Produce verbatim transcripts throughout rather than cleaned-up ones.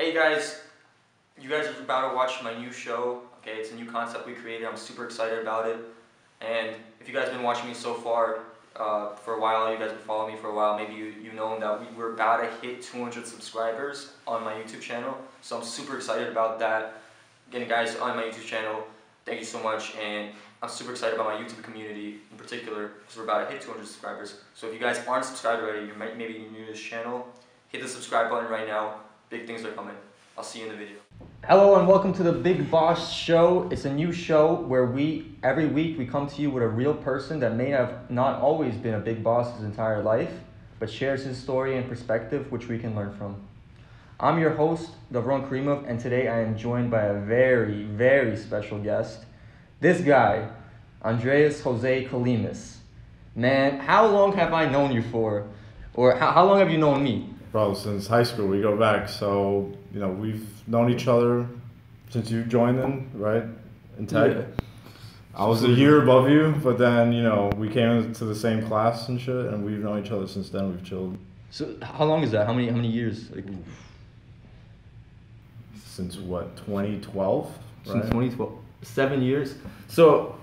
Hey guys, you guys are about to watch my new show. Okay, it's a new concept we created. I'm super excited about it. And if you guys have been watching me so far uh, for a while, you guys have been following me for a while, maybe you, you know that we were about to hit two hundred subscribers on my YouTube channel. So I'm super excited about that. Again, guys, on my YouTube channel, thank you so much. And I'm super excited about my YouTube community in particular because we're about to hit two hundred subscribers. So if you guys aren't subscribed already, you might maybe new to this channel, hit the subscribe button right now. Big things are coming. I'll see you in the video. Hello and welcome to The Big Boss Show. It's a new show where we, every week, we come to you with a real person that may have not always been a big boss his entire life, but shares his story and perspective, which we can learn from. I'm your host, Davron Karimov, and today I am joined by a very, very special guest. This guy, Andreas Jose Kalemis. Man, how long have I known you for? Or how, how long have you known me? Bro, since high school, we go back. So, you know, we've known each other since you joined in, right? In tech. Yeah. I was a year above you, but then, you know, we came into the same class and shit, and we've known each other since then. We've chilled. So, how long is that? How many, how many years? Like, since what, twenty twelve? Right? Since twenty twelve. Seven years? So,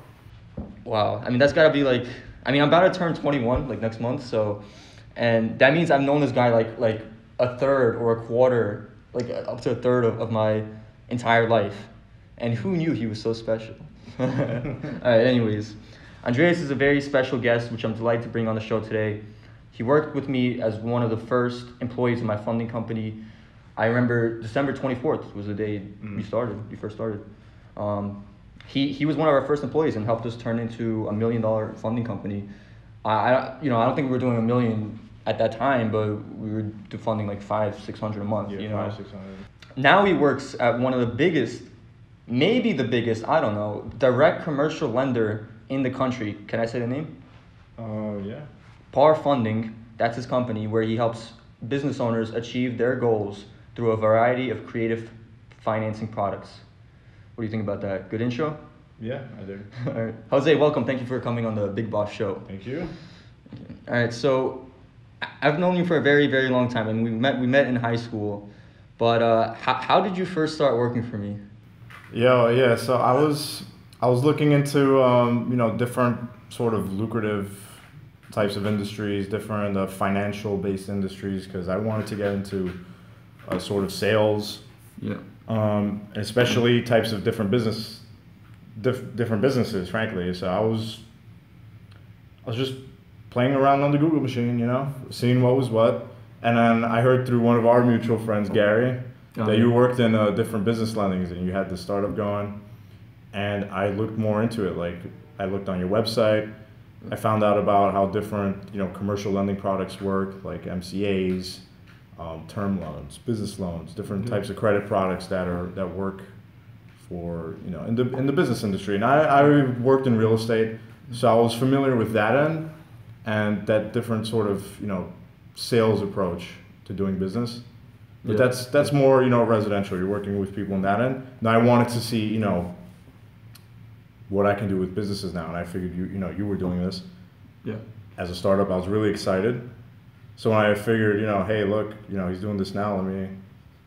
wow. I mean, that's gotta be like, I mean, I'm about to turn twenty-one, like, next month, so. And that means I've known this guy like like a third or a quarter, like up to a third of, of my entire life. And who knew he was so special? All right, anyways, Andreas is a very special guest, which I'm delighted to bring on the show today. He worked with me as one of the first employees in my funding company. I remember December twenty-fourth was the day mm. we started, we first started. Um, he, he was one of our first employees and helped us turn into a million dollar funding company. I, you know, I don't think we were doing a million at that time, but we were funding like five, six hundred a month. Yeah, you know? five, six hundred. Now he works at one of the biggest, maybe the biggest, I don't know, direct commercial lender in the country. Can I say the name? Uh, yeah. Par Funding, that's his company, where he helps business owners achieve their goals through a variety of creative financing products. What do you think about that? Good intro? Yeah, I do. All right. Jose, welcome. Thank you for coming on The Big Boss Show. Thank you. All right, so I've known you for a very, very long time, and we met we met in high school. But uh, how, how did you first start working for me? Yeah, yeah. So I was I was looking into um, you know, different sort of lucrative types of industries, different uh, financial based industries, because I wanted to get into uh, sort of sales. Yeah. Um, especially types of different business. Dif different businesses, frankly. So I was, I was just playing around on the Google machine, you know, seeing what was what. And then I heard through one of our mutual friends, Gary, oh, that you worked in uh, different business lendings and you had the startup going. And I looked more into it. Like, I looked on your website. I found out about how different, you know, commercial lending products work, like M C As, um, term loans, business loans, different types of credit products that are that work for, you know, in the in the business industry. And I, I worked in real estate, so I was familiar with that end and that different sort of, you know, sales approach to doing business. But yeah, that's that's more, you know, residential. You're working with people in that end. And I wanted to see, you know, what I can do with businesses now. And I figured you you know you were doing this. Yeah. As a startup, I was really excited. So when I figured, you know, hey, look, you know, he's doing this now. Let me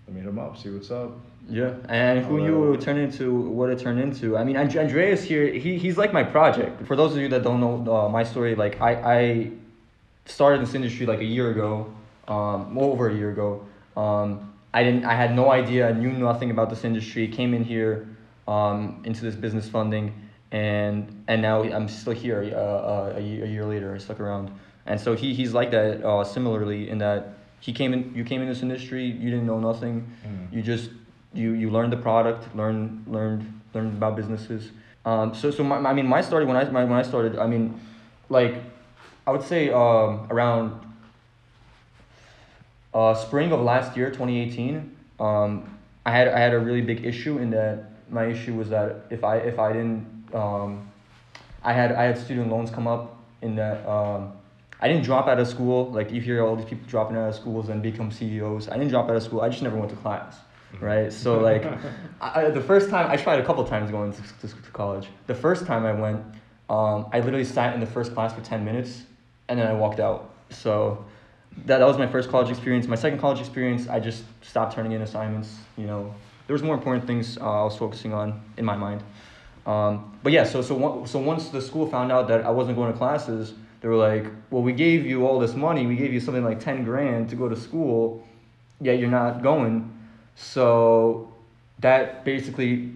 let me hit him up. See what's up. Yeah, and who you turn into, what it turned into. I mean, Andreas here, he, he's like my project. For those of you that don't know uh, my story, like I, I started this industry like a year ago, um, over a year ago. Um, I didn't, I had no idea, I knew nothing about this industry, came in here um, into this business funding, and and now I'm still here uh, a, year, a year later, I stuck around. And so he, he's like that uh, similarly in that he came in, you came in this industry, you didn't know nothing, mm. you just... You you learned the product, learn learned learned about businesses. Um. So so my I mean my started when I my, when I started I mean, like, I would say um around. Uh, spring of last year, twenty eighteen. Um, I had I had a really big issue in that my issue was that if I if I didn't um, I had I had student loans come up in that um. I didn't drop out of school. Like, you hear all these people dropping out of schools and become C E Os. I didn't drop out of school. I just never went to class. Right, so like, I, the first time I tried a couple times going to, to, to college. The first time I went, um, I literally sat in the first class for ten minutes, and then I walked out. So, that, that was my first college experience. My second college experience, I just stopped turning in assignments. You know, there was more important things uh, I was focusing on in my mind. Um, but yeah, so so one, so once the school found out that I wasn't going to classes, they were like, "Well, we gave you all this money. We gave you something like ten grand to go to school. Yeah, you're not going." So that basically,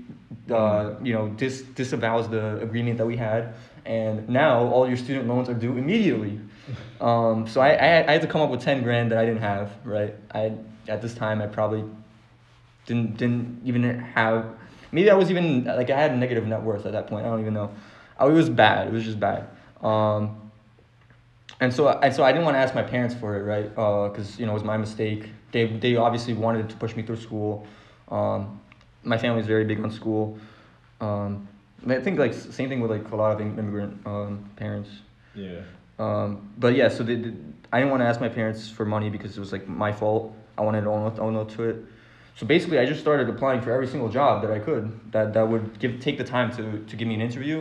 uh, you know, dis disavows the agreement that we had, and now all your student loans are due immediately. Um, so I, I I had to come up with ten grand that I didn't have. Right, I at this time I probably didn't didn't even have. Maybe I was even like I had a negative net worth at that point. I don't even know. I, it was bad. It was just bad. Um, and so and so I didn't want to ask my parents for it, right? Because uh, you know it was my mistake. They they obviously wanted to push me through school. Um, my family's very big on school. Um, I think like same thing with like a lot of immigrant um, parents. Yeah. Um, but yeah, so they, they, I didn't want to ask my parents for money because it was like my fault. I wanted to own, own up to it. So basically, I just started applying for every single job that I could that, that would give take the time to to give me an interview.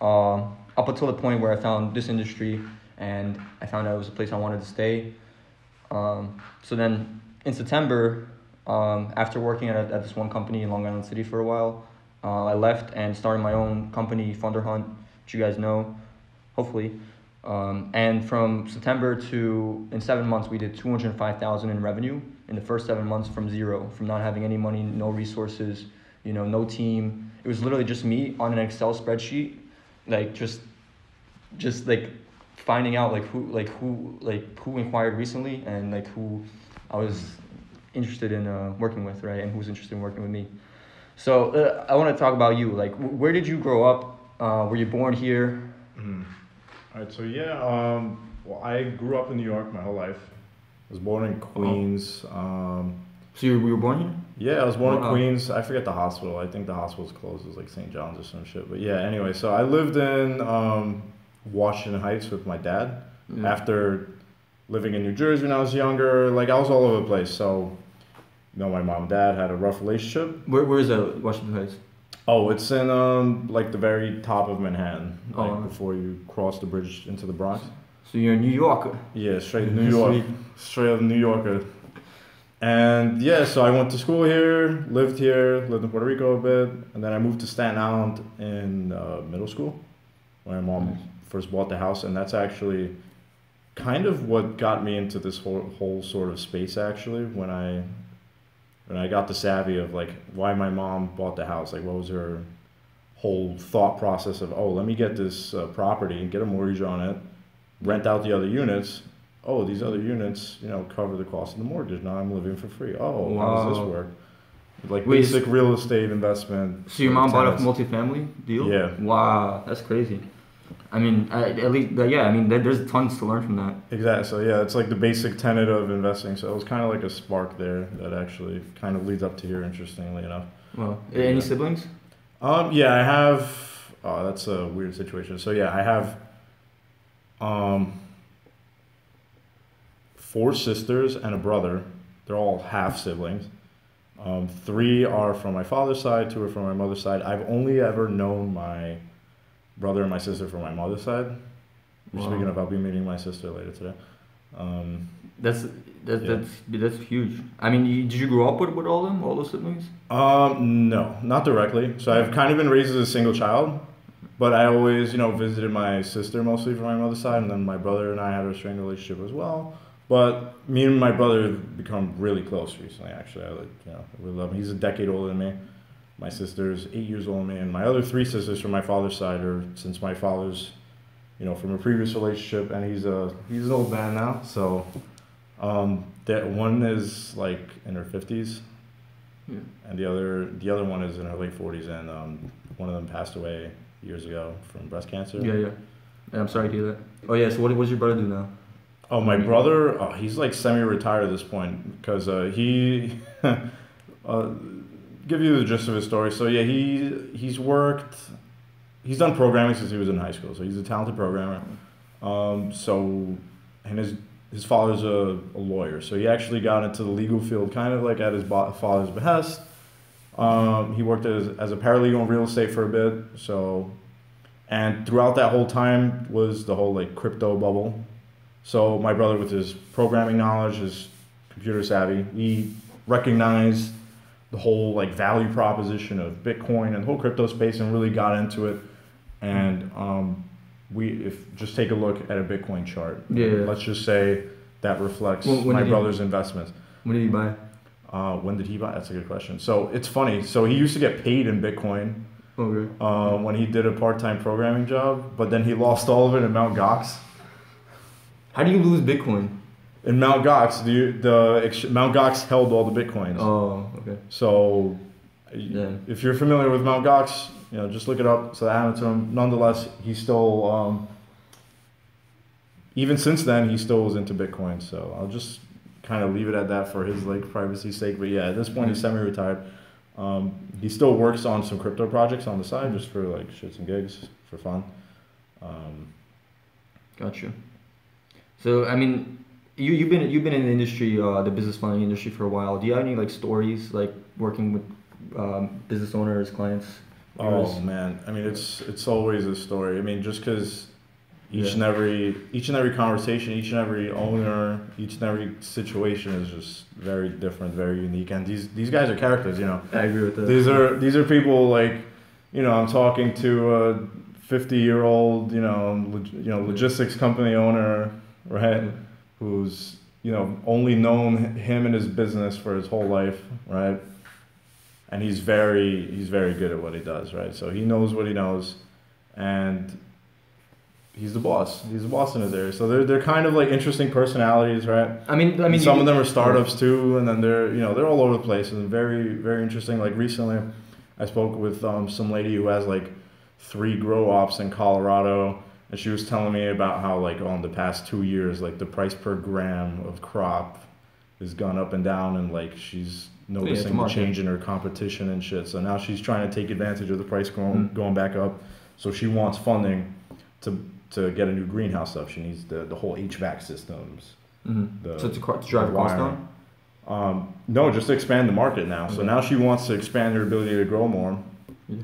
Um, up until the point where I found this industry, and I found out it was a place I wanted to stay. Um, so then in September, um, after working at, a, at this one company in Long Island City for a while, uh, I left and started my own company, Funder Hunt, which you guys know, hopefully. Um, and from September to, in seven months, we did two hundred five thousand dollars in revenue in the first seven months from zero, from not having any money, no resources, you know, no team. It was literally just me on an Excel spreadsheet, like just, just like finding out like who, like who, like who inquired recently and like who I was interested in uh, working with, right? And who's interested in working with me. So uh, I want to talk about you. Like, where did you grow up? Uh, were you born here? Mm-hmm. All right, so yeah, um, well, I grew up in New York my whole life. I was born in Queens. Oh. Um, so you were born here? Yeah, I was born oh, in Queens. I forget the hospital. I think the hospital's closed. It was like Saint John's or some shit. But yeah, anyway, so I lived in um, Washington Heights with my dad. Mm. After living in New Jersey when I was younger, like I was all over the place. So, you know, my mom and dad had a rough relationship. Where, where is that, Washington Heights? Oh, it's in um like the very top of Manhattan, like oh. before you cross the bridge into the Bronx. So you're a New Yorker. Yeah, straight New York, straight up New Yorker. And yeah, so I went to school here, lived here, lived in Puerto Rico a bit, and then I moved to Staten Island in uh, middle school, when my mom nice. first bought the house, and that's actually kind of what got me into this whole whole sort of space actually when I. And I got the savvy of like why my mom bought the house. Like what was her whole thought process of, oh, let me get this uh, property and get a mortgage on it, rent out the other units. Oh, these other units, you know, cover the cost of the mortgage. Now I'm living for free. Oh, wow. How does this work? Like Wait, basic real estate investment. So your mom tenants. bought a multifamily deal? Yeah. Wow, that's crazy. I mean, I, at least, yeah, I mean, there's tons to learn from that. Exactly. So, yeah, it's like the basic tenet of investing. So it was kind of like a spark there that actually kind of leads up to here, interestingly enough. Well, any yeah. siblings? Um, yeah, I have, oh, that's a weird situation. So, yeah, I have um, four sisters and a brother. They're all half siblings. Um, three are from my father's side, two are from my mother's side. I've only ever known my brother and my sister from my mother's side. Wow. Speaking of, I'll be meeting my sister later today. Um, that's that, yeah. that's that's huge. I mean, you, did you grow up with, with all them, all those siblings? Um, no, not directly. So I've kind of been raised as a single child, but I always, you know, visited my sister mostly from my mother's side, and then my brother and I had a strange relationship as well. But me and my brother have become really close recently. Actually, I like, you know, I really love him. He's a decade older than me. My sister's eight years older than me, and my other three sisters from my father's side are since my father's, you know, from a previous relationship, and he's a he's an old man now. So, um, that one is like in her fifties, yeah. and the other the other one is in her late forties, and um, one of them passed away years ago from breast cancer. Yeah, yeah. yeah I'm sorry to hear that. Oh yeah. So what does your brother do now? Oh, my brother, oh, he's like semi-retired at this point because uh, he. uh, Give you the gist of his story. So yeah, he he's worked, he's done programming since he was in high school. So he's a talented programmer. Um, so and his his father's a, a lawyer. So he actually got into the legal field kind of like at his father's behest. Um, he worked as as a paralegal in real estate for a bit. So and throughout that whole time was the whole like crypto bubble. So my brother, with his programming knowledge, his computer savvy, he recognized the whole like value proposition of Bitcoin and the whole crypto space and really got into it. And um, we if just take a look at a Bitcoin chart. Yeah. Let's just say that reflects well, my brother's he, investments. When did he buy? Uh, when did he buy? That's a good question. So it's funny. So he used to get paid in Bitcoin. Okay. Uh, when he did a part-time programming job, but then he lost all of it in Mount Gox. How do you lose Bitcoin? In Mount Gox, the the Mount Gox held all the Bitcoins. Oh, okay. So, yeah. If you're familiar with Mount Gox, you know, just look it up. So that happened to him. Nonetheless, he still, um, even since then, he still was into Bitcoin. So I'll just kind of leave it at that for his like privacy's sake. But yeah, at this point, he's semi-retired. Um, he still works on some crypto projects on the side, just for like shits and gigs, for fun. Um, gotcha. So I mean. You, you've been you've been in the industry, uh, the business funding industry, for a while. Do you have any like stories like working with um, business owners, clients? Owners? Oh man, I mean it's it's always a story. I mean just because each yeah. and every each and every conversation, each and every owner, each and every situation is just very different, very unique. And these these guys are characters, you know. I agree with that. These are these are people like, you know, I'm talking to a fifty year old, you know, log, you know logistics company owner, right? Yeah. Who's, you know, only known him and his business for his whole life, right? And he's very, he's very good at what he does, right? So he knows what he knows, and he's the boss. He's the boss in his area. So they're they're kind of like interesting personalities, right? I mean, I mean, and some you, of them are startups too, and then they're, you know, they're all over the place and very, very interesting. Like recently, I spoke with um, some lady who has like three grow ops in Colorado. And she was telling me about how, like, on the past two years, like, the price per gram of crop has gone up and down, and, like, she's noticing yeah, the change in her competition and shit. So now she's trying to take advantage of the price going, mm. going back up. So she wants funding to to get a new greenhouse up. She needs the, the whole H V A C systems. Mm-hmm. the, so to, to drive the cost down? Um, no, just to expand the market now. Okay. So now she wants to expand her ability to grow more. Yeah.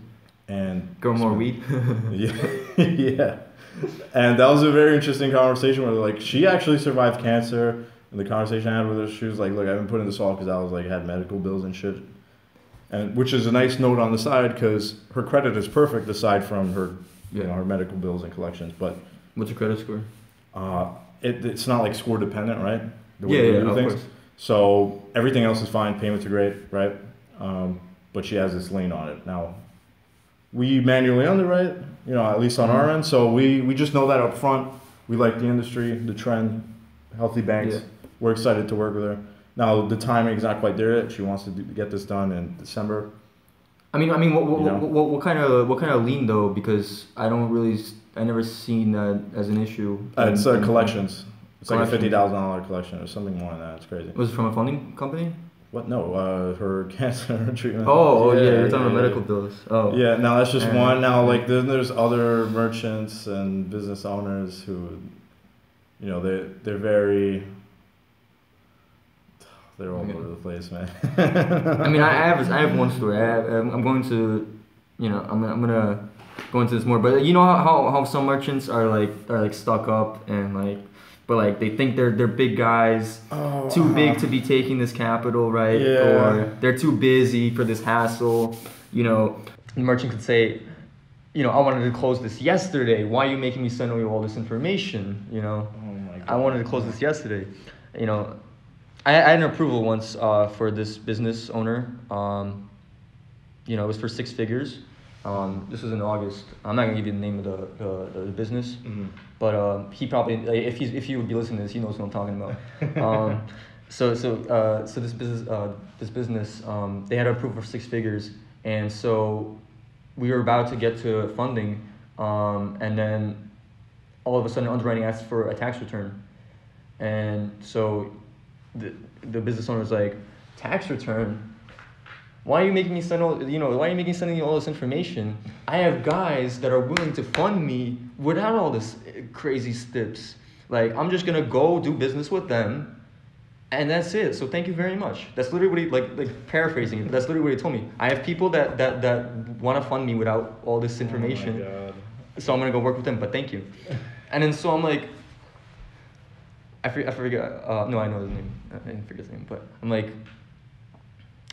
And grow more weed? yeah. yeah. And that was a very interesting conversation where, like, she actually survived cancer. And the conversation I had with her, she was like, look, I've been putting this off because I was, like, had medical bills and shit. And which is a nice note on the side because her credit is perfect aside from her, yeah. you know, her medical bills and collections. But what's your credit score? Uh, it, it's not, like, score dependent, right? The way yeah, yeah, do of things. Course. So everything else is fine. Payments are great, right? Um, but she has this lien on it. Now, we manually underwrite, you know, at least on our end. So we, we just know that up front. We like the industry, the trend, healthy banks. Yeah. We're excited to work with her. Now, the timing is not quite there yet. She wants to do, get this done in December. I mean, I mean, what what, you know? what, what, what kind of what kind of lien though? Because I don't really, I never seen that as an issue. Uh, it's uh, collections. It's collections. Like a fifty thousand dollar collection or something more than that. It's crazy. Was it from a funding company? What? No, uh, her cancer treatment. Oh, yeah, yeah you're talking yeah, about medical yeah. bills. Oh. Yeah, now that's just and, one. Now, like, then there's other merchants and business owners who, you know, they, they're very, they're all okay. over the place, man. I mean, I have I have one story. I have, I'm going to, you know, I'm, I'm going to go into this more. But you know how, how, how some merchants are, like, are, like, stuck up and, like, but like they think they're they're big guys, oh, too big to be taking this capital, right? Yeah. Or they're too busy for this hassle. You know, the merchant could say, you know, I wanted to close this yesterday. Why are you making me send you all this information? You know, oh my God. I wanted to close this yesterday. You know, I, I had an approval once uh, for this business owner. Um, you know, it was for six figures. Um, this was in August. I'm not gonna give you the name of the the, the business, mm-hmm. but um, he probably like, if he's if he would be listening to this, he knows what I'm talking about. um, so so uh, so this business uh, this business um, they had approval for six figures, and so we were about to get to funding, um, and then all of a sudden underwriting asked for a tax return, and so the the business owner was like, tax return. Why are you making me send all, you know, why are you making me sending you all this information? I have guys that are willing to fund me without all this crazy steps. Like, I'm just gonna go do business with them, and that's it. So thank you very much. That's literally what he, like, like paraphrasing it, that's literally what he told me. I have people that, that, that wanna fund me without all this information, oh my God. So I'm gonna go work with them, but thank you. And then so I'm like, I forget, I forget uh, no, I know his name, I didn't forget his name, but I'm like,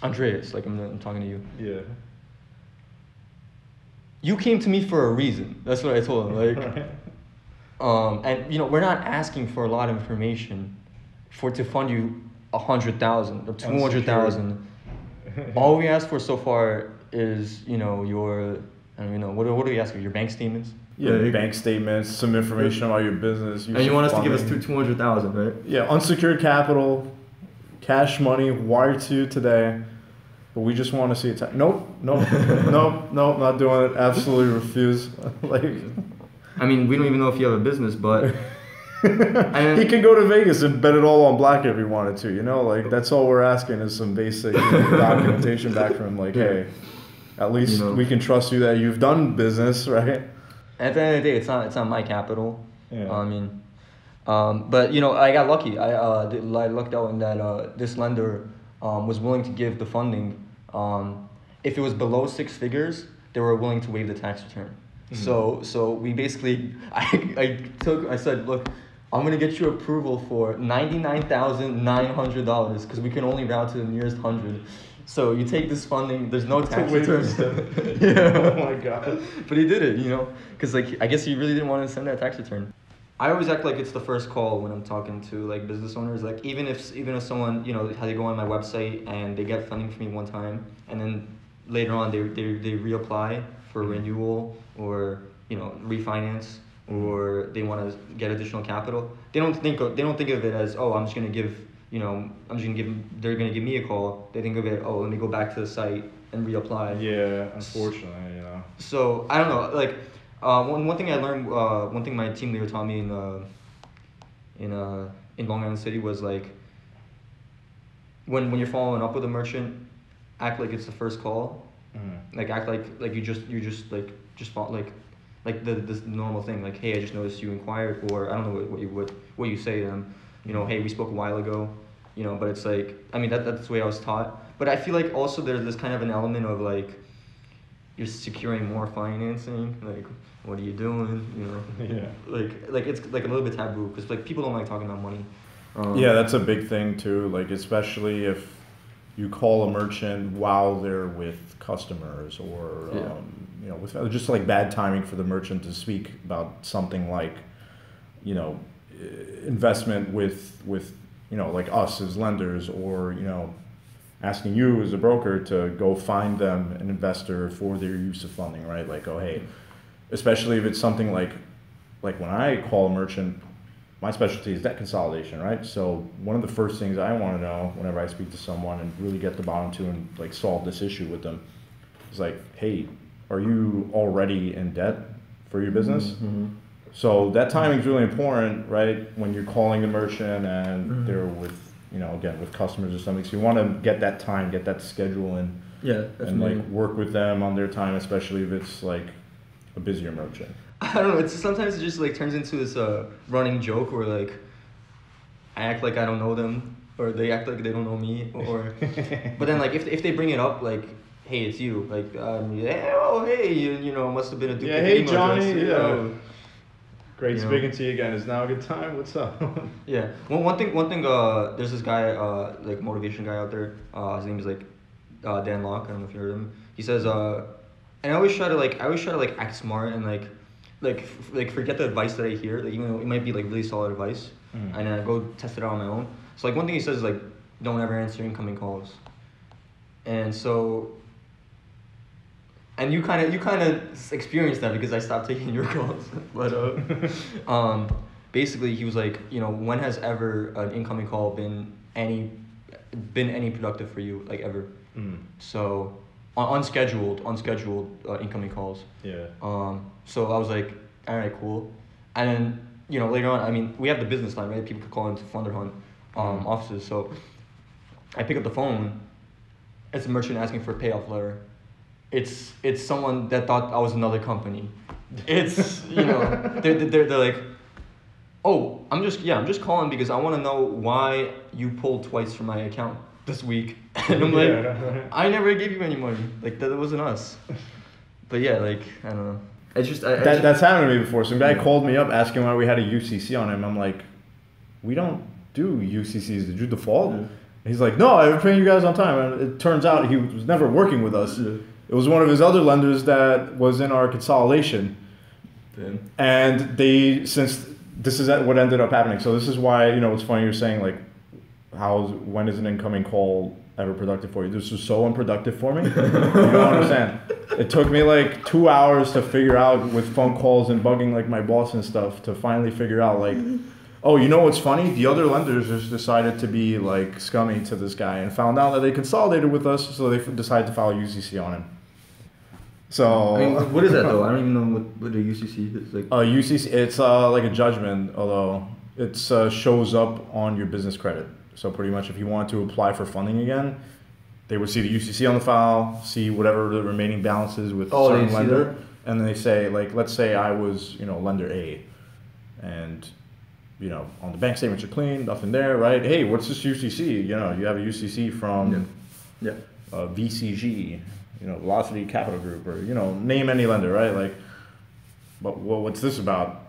Andreas, like I'm, I'm talking to you. Yeah. You came to me for a reason. That's what I told him. Like, um, and you know, we're not asking for a lot of information for to fund you a hundred thousand or two hundred thousand. All we asked for so far is, you know, your, I don't even know, what what do we ask for? Your bank statements? Yeah, your bank statements, some information about your business. You and you want us to give us two two hundred thousand, right? Yeah, unsecured capital, cash money, wire to you today. But we just want to see it. Ta- nope, nope, nope, nope, not doing it. Absolutely refuse. Like, I mean, we don't even know if you have a business, but I mean, he can go to Vegas and bet it all on black if he wanted to. You know, like that's all we're asking is some basic, you know, documentation back from him. Like, hey, at least you know. we can trust you that you've done business, right? At the end of the day, it's not it's not my capital. Yeah. I mean, um, but you know, I got lucky. I uh, I lucked out in that uh, this lender um, was willing to give the funding. Um, if it was below six figures, they were willing to waive the tax return. Mm-hmm. So, so we basically, I, I took, I said, look, I'm gonna get you approval for ninety-nine thousand nine hundred dollars because we can only round to the nearest hundred. So you take this funding, there's no tax return. Yeah. Oh my God. But he did it, you know, because like, I guess he really didn't want to send that tax return. I always act like it's the first call when I'm talking to like business owners. Like even if even if someone, you know, how they go on my website and they get funding from me one time and then later on they they they reapply for renewal or, you know, refinance or they want to get additional capital. They don't think of, they don't think of it as, oh, I'm just going to give, you know, I'm just going to give they're going to give me a call. They think of it, oh, let me go back to the site and reapply. Yeah, unfortunately, you know. So, I don't know, like Uh, one one thing I learned, uh, one thing my team leader taught me in uh, in uh, in Long Island City was like, when when you're following up with a merchant, act like it's the first call, mm-hmm. like act like like you just you just like just follow, like like the this normal thing like, hey, I just noticed you inquired, or I don't know what, what you what what you say to them, you know, hey, we spoke a while ago, you know, but it's like, I mean that that's the way I was taught, but I feel like also there's this kind of an element of like, you're securing more financing, like, what are you doing, you know? Yeah. Like, like it's like a little bit taboo, because like people don't like talking about money. Um, yeah, that's a big thing too, like especially if you call a merchant while they're with customers or, yeah. um, you know, with just like bad timing for the merchant to speak about something like, you know, investment with, with you know, like us as lenders or, you know, asking you as a broker to go find them an investor for their use of funding, right? Like, oh, hey, especially if it's something like, like when I call a merchant, my specialty is debt consolidation, right? So one of the first things I want to know whenever I speak to someone and really get the bottom to and like solve this issue with them is like, hey, are you already in debt for your business? Mm-hmm. So that timing is really important, right? When you're calling the merchant and mm-hmm. they're with, you know, again, with customers or something. So you want to get that time, get that schedule in. Yeah, definitely. And like work with them on their time, especially if it's like a busier merchant. I don't know, it's sometimes it just like turns into this uh, running joke where like I act like I don't know them or they act like they don't know me or but then like if if they bring it up like, hey, it's you, like um, yeah, oh hey, you, you know, must have been a duplicate. Yeah, hey Johnny, address, you yeah. know. Great you speaking know. to you again. Is now a good time? What's up? Yeah. Well, one thing, one thing, uh, there's this guy, uh, like motivation guy out there. Uh, his name is like, uh, Dan Locke. I don't know if you heard of him. He says, uh, and I always try to like, I always try to like act smart and like, like, f- like forget the advice that I hear. Like, even though it might be like really solid advice, mm. and then I go test it out on my own. So like one thing he says is like, don't ever answer incoming calls. And so. And you kind of you kind of experienced that because I stopped taking your calls. But uh, um, basically, he was like, you know, when has ever an incoming call been any been any productive for you, like ever? Mm. So un- unscheduled, unscheduled uh, incoming calls. Yeah. Um. So I was like, all right, cool. And then you know later on, I mean, we have the business line, right? People could call into Funder Hunt um, mm. offices. So I pick up the phone. It's a merchant asking for a payoff letter. It's it's someone that thought I was another company. It's, you know, they're, they're, they're like, oh, I'm just, yeah, I'm just calling because I want to know why you pulled twice from my account this week. And I'm like, yeah. I never gave you any money. Like, that wasn't us. But yeah, like, I don't know. It's just, I, that, I just, that's happened to me before. Some guy yeah. called me up asking why we had a U C C on him. I'm like, we don't do U C Cs. Did you default? Yeah. He's like, no, I've been paying you guys on time. And it turns out he was never working with us. Yeah. It was one of his other lenders that was in our consolidation. Damn. And they, since this is what ended up happening. So this is why, you know, it's funny you're saying, like, how, when is an incoming call ever productive for you? This was so unproductive for me. You don't understand. It took me like two hours to figure out, with phone calls and bugging like my boss and stuff, to finally figure out, like, oh, you know what's funny? The other lenders just decided to be like scummy to this guy and found out that they consolidated with us, so they decided to file a U C C on him. So I mean, what is that though? I don't even know what, what a U C C is. Like, a U C C, it's uh, like a judgment, although it uh, shows up on your business credit. So pretty much if you want to apply for funding again, they would see the U C C on the file, see whatever the remaining balance is with oh, certain lender, and then they say, like, let's say I was, you know, lender A, and, you know, on the bank statements are clean, nothing there, right? Hey, what's this U C C? You know, you have a U C C from yeah. Yeah. Uh, V C G, you know, Velocity Capital Group, or, you know, name any lender, right? Like, but well, what's this about?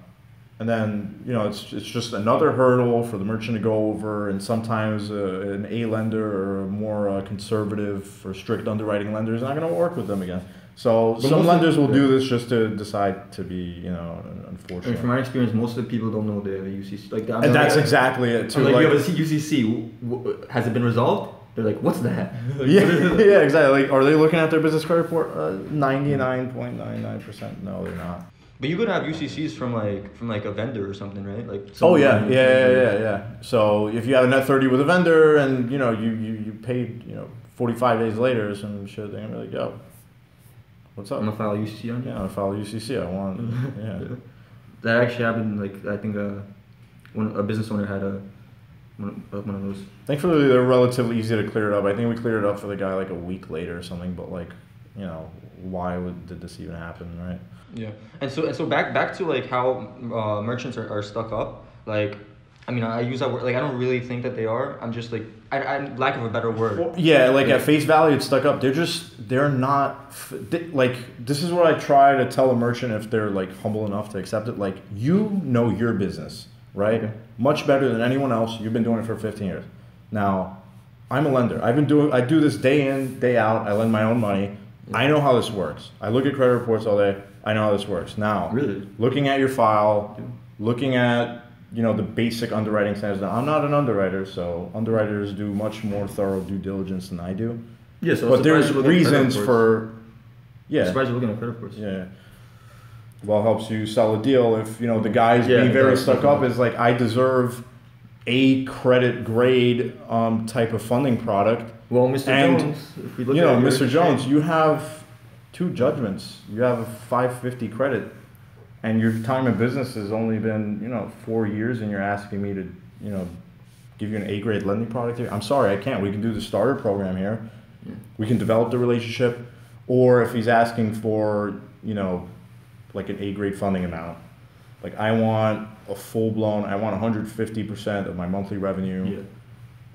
And then, you know, it's, it's just another hurdle for the merchant to go over, and sometimes uh, an A lender or a more uh, conservative or strict underwriting lender is not going to work with them again. So but some lenders will do this just to decide to be, you know, unfortunate. I mean, from my experience, most of the people don't know they have a U C C. Like, and that's like, exactly it, too. Like, like, you have a U C C. Has it been resolved? They're like, what's that? Like, yeah, what yeah, exactly. Like, are they looking at their business credit report? ninety-nine point nine nine percent. No, they're not. But you could have U C Cs from like from like a vendor or something, right? Like oh yeah, yeah, yeah, yeah, yeah. So if you have a net thirty with a vendor, and you know you you, you paid you know forty five days later or some shit, they're gonna be like, yo, what's up? I'm gonna file a U C C on you. Yeah, I'm gonna file a U C C. I want. Yeah. That actually happened. Like I think uh, when a business owner had a one of, one of those. Thankfully, they're relatively easy to clear it up. I think we cleared it up for the guy like a week later or something. But like, you know, why would did this even happen, right? Yeah, and so and so back back to like how uh, merchants are, are stuck up. Like, I mean, I use that word. Like, I don't really think that they are. I'm just like, I, I lack of a better word. Well, yeah, like yeah. at face value, it's stuck up. They're just, they're not. They, like, this is what I try to tell a merchant if they're like humble enough to accept it. Like, you know your business, right? Okay. Much better than anyone else. You've been doing it for fifteen years. Now, I'm a lender. I've been doing. I do this day in, day out. I lend my own money. Yeah. I know how this works. I look at credit reports all day. I know how this works. Now, really? Looking at your file, looking at, you know, the basic underwriting standards. Now, I'm not an underwriter, so underwriters do much more thorough due diligence than I do. Yes, yeah, so but there's reasons for, yeah. Surprised you're looking at credit reports. Yeah. Well, it helps you sell a deal if, you know, the guy's yeah, being very stuck up is like, I deserve a credit grade um, type of funding product. Well, Mister And, Jones, if we look you know, at Mister Jones, exchange. You have two judgments, you have a five fifty credit, and your time in business has only been, you know, four years, and you're asking me to, you know, give you an A-grade lending product here? I'm sorry, I can't. We can do the starter program here. Yeah. We can develop the relationship, or if he's asking for, you know, like an A-grade funding amount, like I want a full-blown, I want one hundred fifty percent of my monthly revenue, yeah.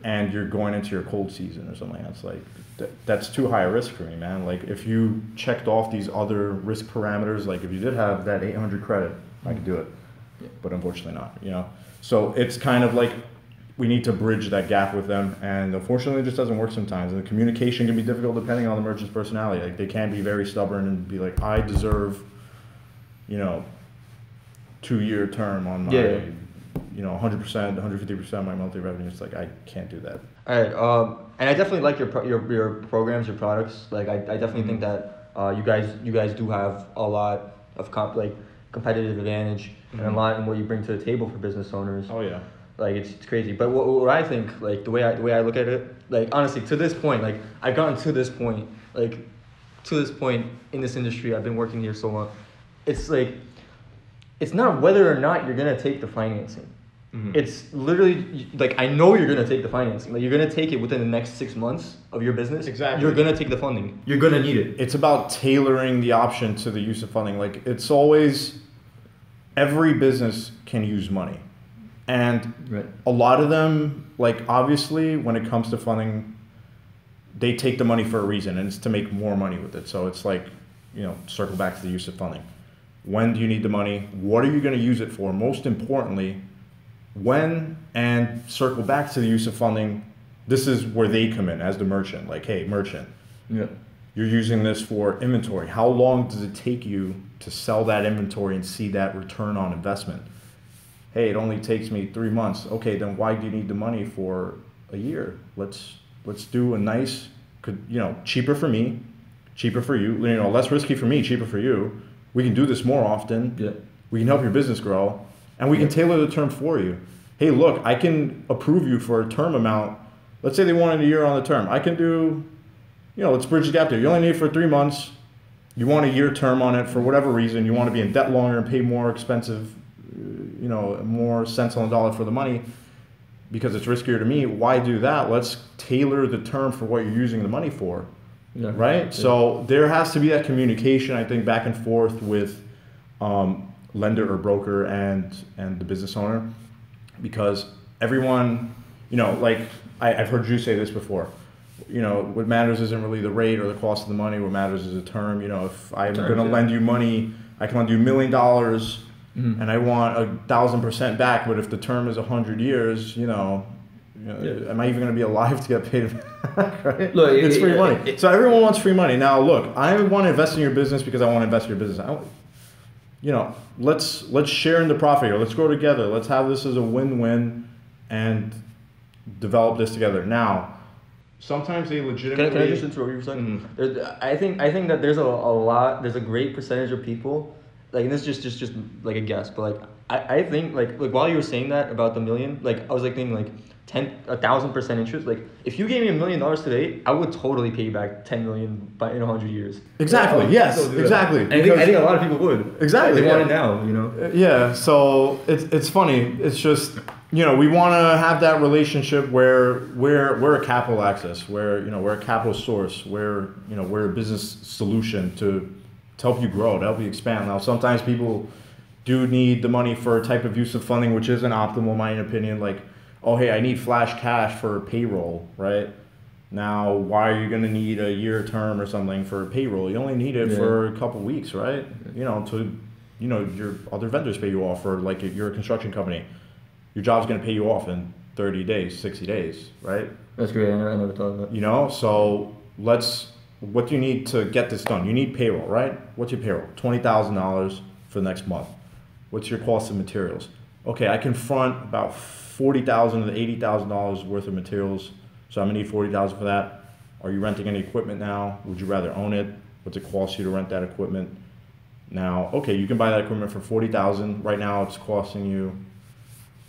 and you're going into your cold season or something like that. It's like, th that's too high a risk for me, man. Like, if you checked off these other risk parameters, like if you did have that eight hundred credit, I could do it, yeah. but unfortunately not, you know? So it's kind of like, we need to bridge that gap with them, and unfortunately it just doesn't work sometimes, and the communication can be difficult depending on the merchant's personality. Like, they can be very stubborn and be like, I deserve, you know, two-year term on my... Yeah. You know, one hundred percent, one hundred fifty percent of my monthly revenue. It's like, I can't do that. All right. Um, and I definitely like your pro your, your programs, your products. Like, I, I definitely mm-hmm. think that uh, you guys you guys do have a lot of comp like competitive advantage mm-hmm. and a lot in what you bring to the table for business owners. Oh yeah. Like, it's, it's crazy. But what, what I think, like the way I the way I look at it, like honestly, to this point, like I've gotten to this point, like to this point in this industry, I've been working here so long. It's like, it's not whether or not you're gonna take the financing. Mm-hmm. It's literally like, I know you're gonna take the financing. Like, you're gonna take it within the next six months of your business. Exactly. You're gonna take the funding. You're gonna need it. It's about tailoring the option to the use of funding. Like, it's always, every business can use money, and right. a lot of them, like obviously, when it comes to funding, they take the money for a reason, and it's to make more money with it. So it's like, you know, circle back to the use of funding. When do you need the money? What are you gonna use it for? Most importantly, when, and circle back to the use of funding. This is where they come in as the merchant. Like, hey, merchant, yeah, you're using this for inventory. How long does it take you to sell that inventory and see that return on investment? Hey, it only takes me three months. Okay, then why do you need the money for a year? Let's let's do a nice, could you know, cheaper for me, cheaper for you. You know, less risky for me, cheaper for you. We can do this more often. Yeah. We can help your business grow, and we yeah. can tailor the term for you. Hey, look, I can approve you for a term amount. Let's say they wanted a year on the term. I can do, you know, let's bridge the gap there. You only need it for three months. You want a year term on it for whatever reason. You want to be in debt longer and pay more expensive, you know, more cents on the dollar for the money because it's riskier to me. Why do that? Let's tailor the term for what you're using the money for, yeah. right? Yeah. So there has to be that communication, I think, back and forth with um, lender or broker and, and the business owner, because everyone, you know, like I, I've heard you say this before, you know, what matters isn't really the rate or the cost of the money. What matters is the term. You know, if I'm going to lend you money, I can lend you a million dollars Mm-hmm. and I want a thousand percent back, but if the term is a hundred years, you know, you know yeah. am I even going to be alive to get paid back? Right? Look, it's it, free it, money. It, so everyone wants free money. Now, look, I want to invest in your business because I want to invest in your business. I, you know, let's let's share in the profit here. Let's grow together. Let's have this as a win-win and develop this together. Now, sometimes they legitimately. Can I, can I just interrupt you for a second? Mm-hmm. I think I think that there's a, a lot. There's a great percentage of people. Like, and this is just, just, just like a guess, but like, I, I think like, like while you were saying that about the million, like I was like thinking like ten, a thousand percent interest. Like if you gave me a million dollars today, I would totally pay you back ten million by in a hundred years. Exactly. Yeah, yes, exactly. I think, I think a lot of people would. Exactly. They yeah. want it now, you know? Yeah. So it's, it's funny. It's just, you know, we want to have that relationship where we're, we're a capital access, where, you know, we're a capital source, where, you know, we're a business solution to, to help you grow, to help you expand. Now, sometimes people do need the money for a type of use of funding which isn't optimal, in my opinion. Like, oh, hey, I need flash cash for payroll, right? Now, why are you going to need a year term or something for payroll? You only need it yeah. for a couple weeks, right? You know, to, you know, your other vendors pay you off, or like you're a construction company. Your job's going to pay you off in thirty days, sixty days, right? That's great. I never, I never thought of that. You know, so let's... What do you need to get this done? You need payroll, right? What's your payroll? twenty thousand dollars for the next month. What's your cost of materials? Okay, I can front about forty thousand to eighty thousand dollars worth of materials, so I'm gonna need forty thousand dollars for that. Are you renting any equipment now? Would you rather own it? What's it cost you to rent that equipment? Now, okay, you can buy that equipment for forty thousand dollars. Right now it's costing you,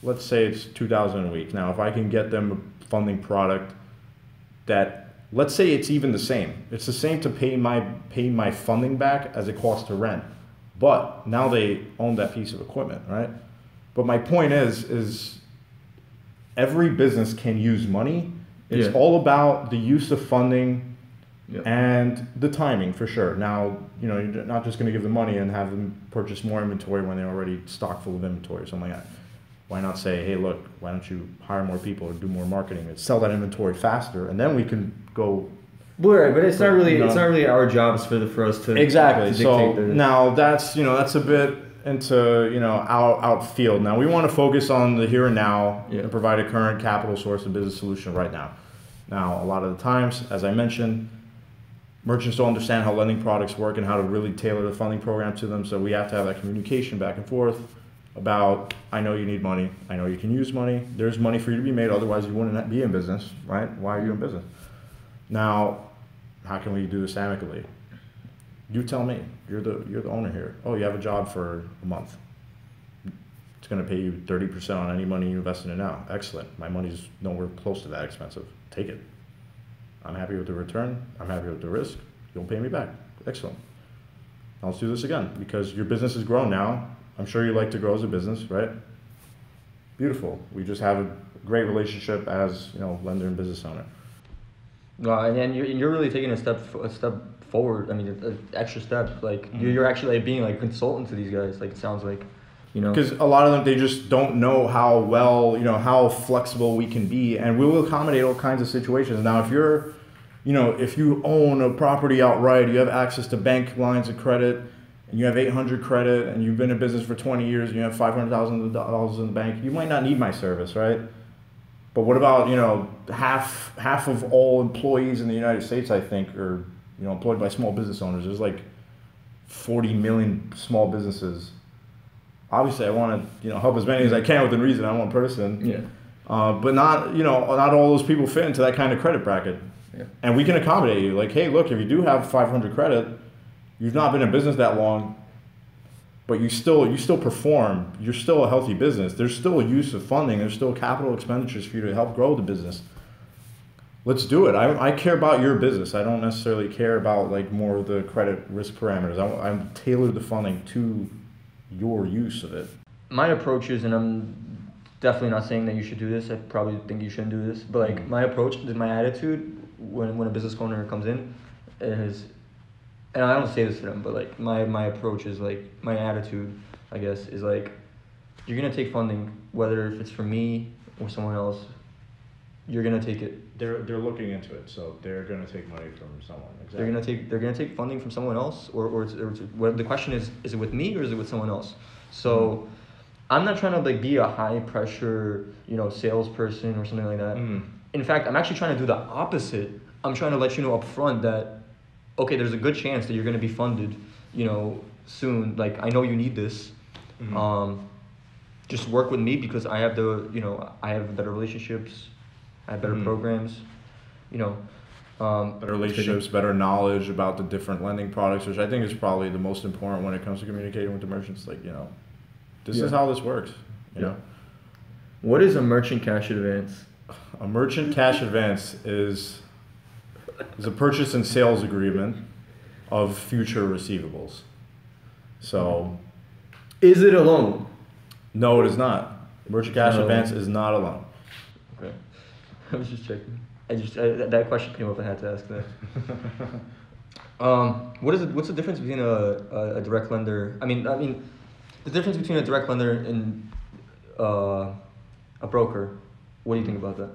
let's say it's two thousand dollars a week. Now, if I can get them a funding product that, let's say it's even the same. It's the same to pay my pay my funding back as it costs to rent, but now they own that piece of equipment, right? But my point is, is every business can use money. It's yeah. all about the use of funding yeah. and the timing, for sure. Now, you know, you're not just going to give them money and have them purchase more inventory when they're already stocked full of inventory or something like that. Why not say, hey, look, why don't you hire more people or do more marketing and sell that inventory faster, and then we can go. Right, but it's not really, you know, it's not really our jobs for the for us to exactly. To dictate so the, now that's you know that's a bit into you know out out field. Now we want to focus on the here and now yeah. and provide a current capital source and business solution right now. Now a lot of the times, as I mentioned, merchants don't understand how lending products work and how to really tailor the funding program to them. So we have to have that communication back and forth. About, I know you need money, I know you can use money, there's money for you to be made, otherwise you wouldn't be in business, right? Why are you in business? Now, how can we do this amicably? You tell me, you're the, you're the owner here. Oh, you have a job for a month. It's gonna pay you thirty percent on any money you invest in it now. Excellent, my money's nowhere close to that expensive. Take it. I'm happy with the return, I'm happy with the risk, you'll pay me back, excellent. Now let's do this again, because your business has grown now, I'm sure you like to grow as a business, right? Beautiful. We just have a great relationship as, you know, lender and business owner. Wow, and then you're, you're really taking a step a step forward. I mean, an extra step. Like mm-hmm. you're actually like being like a consultant to these guys. Like it sounds like, you know, because a lot of them they just don't know how well you know how flexible we can be, and we will accommodate all kinds of situations. Now, if you're, you know, if you own a property outright, you have access to bank lines of credit. and you have eight hundred credit and you've been in business for twenty years and you have five hundred thousand dollars in the bank, you might not need my service, right? But what about, you know, half half of all employees in the United States, I think, are, you know, employed by small business owners. There's like forty million small businesses. Obviously, I want to, you know, help as many as I can within reason. I'm one person. Yeah. Uh, but not, you know, not all those people fit into that kind of credit bracket. Yeah. And we can accommodate you. Like, hey, look, if you do have five hundred credit, you've not been in business that long, but you still you still perform. You're still a healthy business. There's still a use of funding. There's still capital expenditures for you to help grow the business. Let's do it. I, I care about your business. I don't necessarily care about like more of the credit risk parameters. I, I'm tailored the funding to your use of it. My approach is, and I'm definitely not saying that you should do this, I probably think you shouldn't do this, but like my approach, my attitude when, when a business owner comes in is, and I don't say this to them, but like my, my approach is like, my attitude, I guess, is like, you're gonna take funding, whether if it's from me or someone else, you're gonna take it. They're they're looking into it, so they're gonna take money from someone. Exactly. They're gonna take they're gonna take funding from someone else, or or, it's, or it's, well, the question is, is it with me or is it with someone else? So, mm. I'm not trying to like be a high pressure, you know, salesperson or something like that. Mm. In fact, I'm actually trying to do the opposite. I'm trying to let you know up front that, okay, there's a good chance that you're gonna be funded, you know, soon. Like I know you need this. Mm-hmm. Um, just work with me because I have the you know I have better relationships. I have better mm. programs, you know. Um, better relationships, better knowledge about the different lending products, which I think is probably the most important when it comes to communicating with the merchants. Like, you know, this yeah. is how this works, you yeah. know. What is a merchant cash advance? A merchant cash advance is, is a purchase and sales agreement of future receivables. So. Is it a loan? No, it is not. Merchant cash no. advance is not a loan. Okay. I was just checking. I just I, that question came up. I had to ask that. um, what is it? What's the difference between a, a a direct lender? I mean, I mean, the difference between a direct lender and uh, a broker. What do you think about that?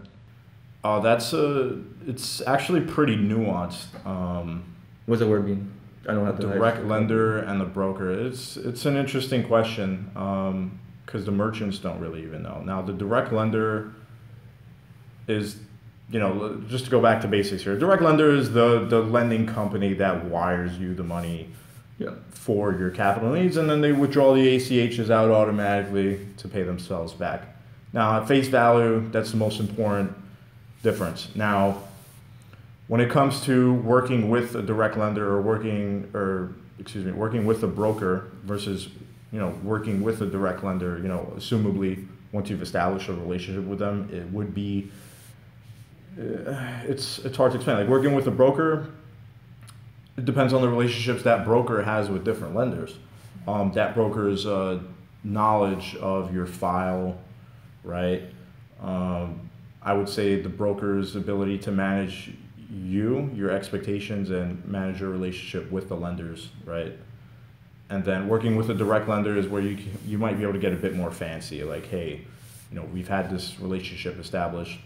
Oh, uh, that's a. It's actually pretty nuanced. Um, What's the word mean? I don't have to. Direct lender and the broker. It's it's an interesting question because um, the merchants don't really even know. Now the direct lender. Is, you know, just to go back to basics here, direct lender is the, the lending company that wires you the money yeah. for your capital needs, and then they withdraw the A C Hs out automatically to pay themselves back. Now, at face value, that's the most important difference. Now, when it comes to working with a direct lender or working, or excuse me, working with a broker versus, you know, working with a direct lender, you know, assumably, once you've established a relationship with them, it would be, It's it's hard to explain. Like working with a broker, it depends on the relationships that broker has with different lenders. Um, that broker's uh, knowledge of your file, right? Um, I would say the broker's ability to manage you, your expectations, and manage your relationship with the lenders, right? And then working with a direct lender is where you you might be able to get a bit more fancy. Like, hey, you know, we've had this relationship established.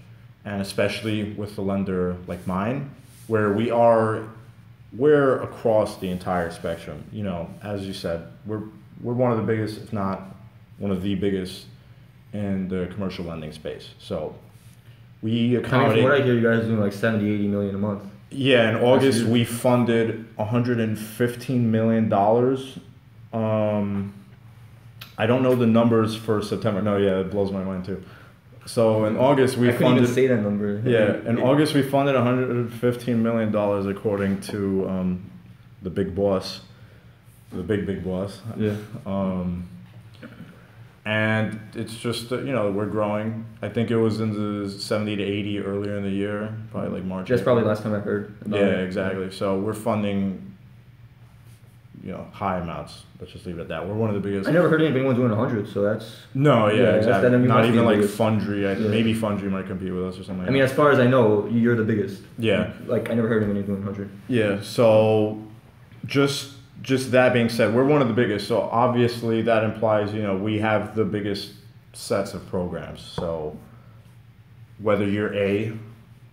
And especially with a lender like mine, where we are, we're across the entire spectrum. You know, as you said, we're we're one of the biggest, if not one of the biggest, in the commercial lending space. So we accommodate. I mean, from what I hear, you guys are doing like seventy, eighty million a month. Yeah, in August we funded one hundred fifteen million dollars. Um, I don't know the numbers for September. No, yeah, it blows my mind too. So in August we I couldn't funded. Even say that number. Yeah, in yeah. August we funded one hundred fifteen million dollars according to um, the Big Boss, the big big boss. Yeah. Um, and it's just, you know, we're growing. I think it was in the seventy to eighty earlier in the year, probably like March. That's April. Probably last time I heard. About yeah, it. Exactly. So we're funding, you know, high amounts. Let's just leave it at that. We're one of the biggest. I never heard anyone doing one hundred, so that's... No, yeah, yeah exactly. That's, not even like Fundry. I, yeah. Maybe Fundry might compete with us or something like that. I mean, as far as I know, you're the biggest. Yeah. Like, I never heard anyone doing one hundred. Yeah, so just just that being said, we're one of the biggest. So obviously that implies, you know, we have the biggest sets of programs. So whether you're a, you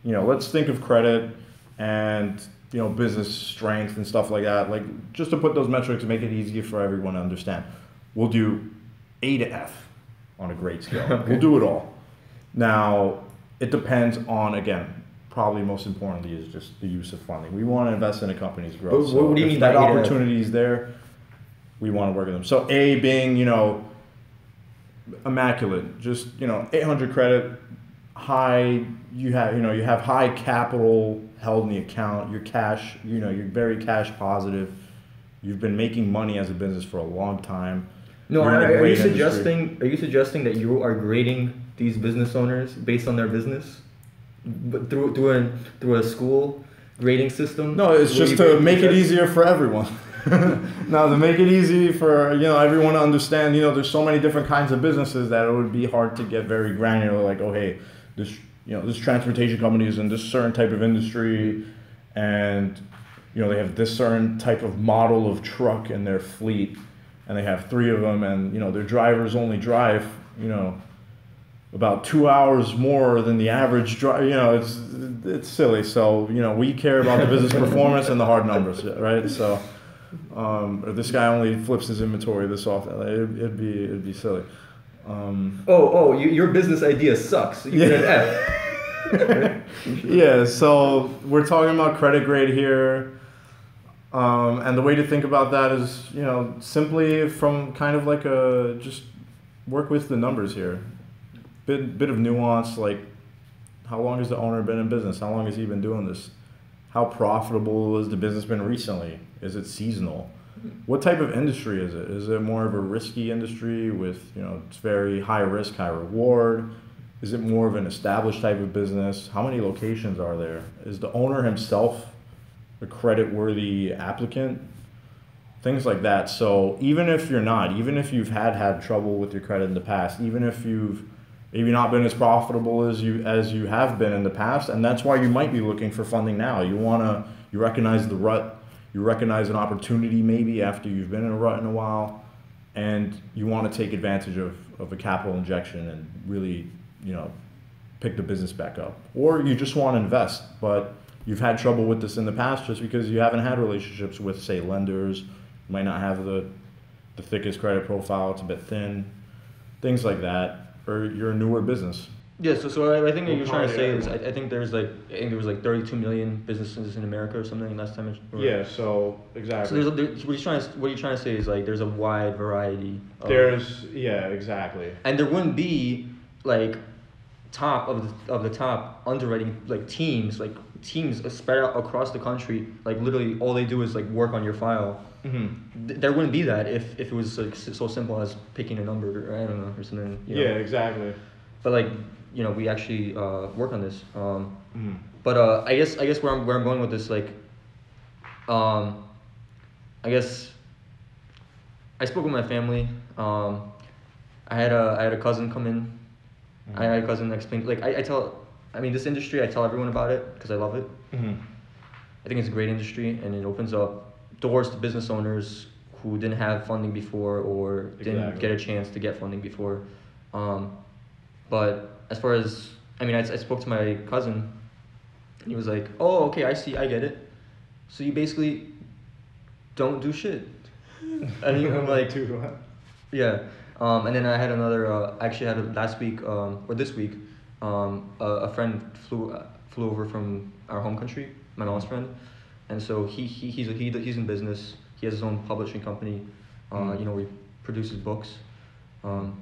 know, let's think of credit and you know, business strength and stuff like that, like just to put those metrics and make it easier for everyone to understand. We'll do A to F on a grade scale. Okay. We'll do it all. Now, it depends on, again, probably most importantly is just the use of funding. We want to invest in a company's growth. But what so do you mean by that opportunity is there, we want to work with them. So A being, you know, immaculate, just, you know, eight hundred credit, high, you have, you know, you have high capital held in the account, your cash, you know, you're very cash positive. You've been making money as a business for a long time. No, are, are you suggesting industry. are you suggesting that you are grading these business owners based on their business, but through through a through a school grading system? No, it's just to make it easier for everyone. Now, to make it easy for, you know, everyone to understand, you know, there's so many different kinds of businesses that it would be hard to get very granular. Like, oh, hey, this, you know, this transportation company is in this certain type of industry, and you know, they have this certain type of model of truck in their fleet, and they have three of them, and you know, their drivers only drive, you know, about two hours more than the average driver. You know, it's it's silly. So you know, we care about the business performance and the hard numbers, right? So, um, or this guy only flips his inventory this often. It'd, it'd be it'd be silly. Um, oh, oh, you, your business idea sucks. You yeah. get an F. Yeah, so we're talking about credit grade here. Um, and the way to think about that is, you know, simply from kind of like a, just work with the numbers here. Bit, bit of nuance, like how long has the owner been in business? How long has he been doing this? How profitable has the business been recently? Is it seasonal? What type of industry is it? Is it more of a risky industry with, you know, it's very high risk, high reward? Is it more of an established type of business? How many locations are there? Is the owner himself a credit-worthy applicant? Things like that. So even if you're not, even if you've had had trouble with your credit in the past, even if you've maybe not been as profitable as you as you have been in the past, and that's why you might be looking for funding now. You wanna, you recognize the rut. You recognize an opportunity maybe after you've been in a rut in a while, and you want to take advantage of, of a capital injection and really, you know, pick the business back up. Or you just want to invest, but you've had trouble with this in the past just because you haven't had relationships with, say, lenders. You might not have the, the thickest credit profile. It's a bit thin. Things like that. Or you're a newer business. Yeah, so, so I think what you're trying to say is, I, I think there's like, I think there was like thirty-two million businesses in America or something last time. Or, yeah, so exactly. So there's, there's, what, you're trying to, what you're trying to say is like there's a wide variety. Of, there's, yeah, exactly. And there wouldn't be like top of the, of the top underwriting like teams, like teams spread out across the country. Like literally all they do is like work on your file. Mm-hmm. Th there wouldn't be that if, if it was like so simple as picking a number or I don't know or something. You know? Yeah, exactly. But like, you know, we actually uh, work on this. Um, mm. But uh, I guess I guess where I'm where I'm going with this, like, um, I guess I spoke with my family. Um, I had a I had a cousin come in. Mm. I had a cousin explain like I, I tell I mean this industry I tell everyone about it because I love it. Mm-hmm. I think it's a great industry and it opens up doors to business owners who didn't have funding before or didn't exactly. get a chance to get funding before. Um, but as far as, I mean, I, I spoke to my cousin, and he was like, oh, okay, I see, I get it. So you basically don't do shit. And you I'm like, yeah. Um, and then I had another, uh, actually had a, last week, um, or this week, um, a, a friend flew uh, flew over from our home country, my mom's friend. And so he, he he's, a, he, he's in business. He has his own publishing company. Uh, mm. You know, he produces books. Um,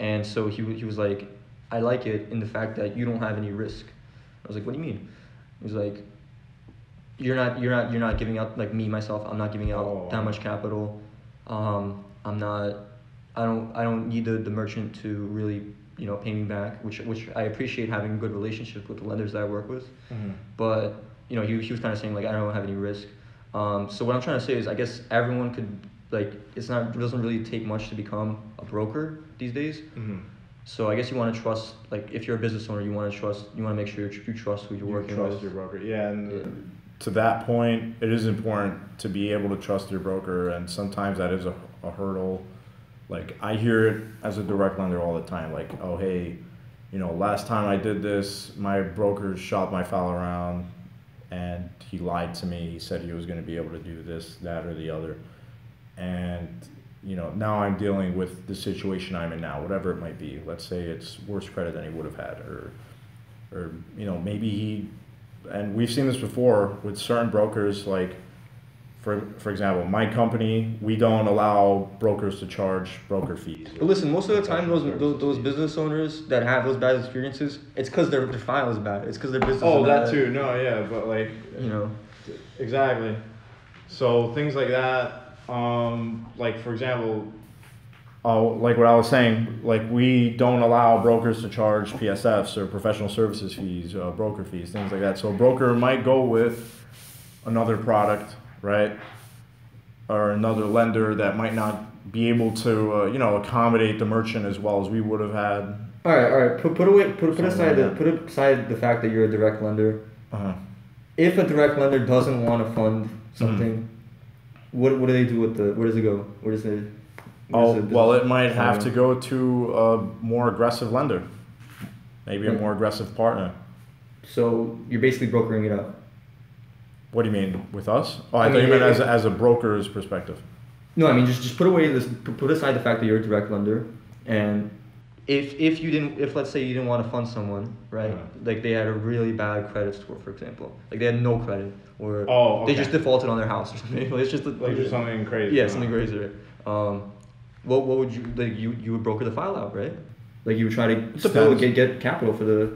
and so he he was like, I like it in the fact that you don't have any risk. I was like, what do you mean? He was like, you're not, you're not, you're not giving out like me myself. I'm not giving out oh. that much capital. Um, I'm not. I don't. I don't need the, the merchant to really, you know, pay me back. Which which I appreciate having a good relationship with the lenders that I work with. Mm-hmm. But you know, he he was kind of saying like, I don't have any risk. Um, so what I'm trying to say is, I guess everyone could like. It's not. It doesn't really take much to become a broker these days. Mm-hmm. So I guess you want to trust, like if you're a business owner, you want to trust, you want to make sure you trust who you're you working trust with. Trust your broker, yeah. And yeah. to that point, it is important to be able to trust your broker, and sometimes that is a, a hurdle. Like I hear it as a direct lender all the time, like, oh hey, you know, last time I did this, my broker shopped my file around, and he lied to me. He said he was going to be able to do this, that, or the other. And you know, now I'm dealing with the situation I'm in now, whatever it might be. Let's say it's worse credit than he would have had, or, or you know, maybe he, and we've seen this before with certain brokers. Like, for for example, my company, we don't allow brokers to charge broker fees. But listen, most of the time, those those, those business owners that have those bad experiences, it's because their their file is bad. It's because their business. Oh, is that bad. too. No, yeah, but like you know, exactly. So things like that. Um, like for example, oh, like what I was saying, like we don't allow brokers to charge P S Fs or professional services fees, uh, broker fees, things like that. So a broker might go with another product, right? Or another lender that might not be able to, uh, you know, accommodate the merchant as well as we would have had. All right, all right. Put put away, put put aside the put aside the fact that you're a direct lender. Uh-huh. If a direct lender doesn't want to fund something. Mm-hmm. What what do they do with the? Where does it go? Where does it? Where oh does it well, it might have to go to a more aggressive lender, maybe a more aggressive partner. So you're basically brokering it up. What do you mean with us? Oh, I, I thought mean, you meant yeah, as yeah. as a broker's perspective. No, I mean just just put away this. Put aside the fact that you're a direct lender, and if if you didn't, if let's say you didn't want to fund someone, right? Yeah. Like they had a really bad credit score, for example. Like they had no credit. Or oh, okay. They just defaulted on their house or something. Like it's just like, like just something crazy. Yeah, something crazy. Right? Um, what what would you like? You you would broker the file out, right? Like you would try to still get get capital for the.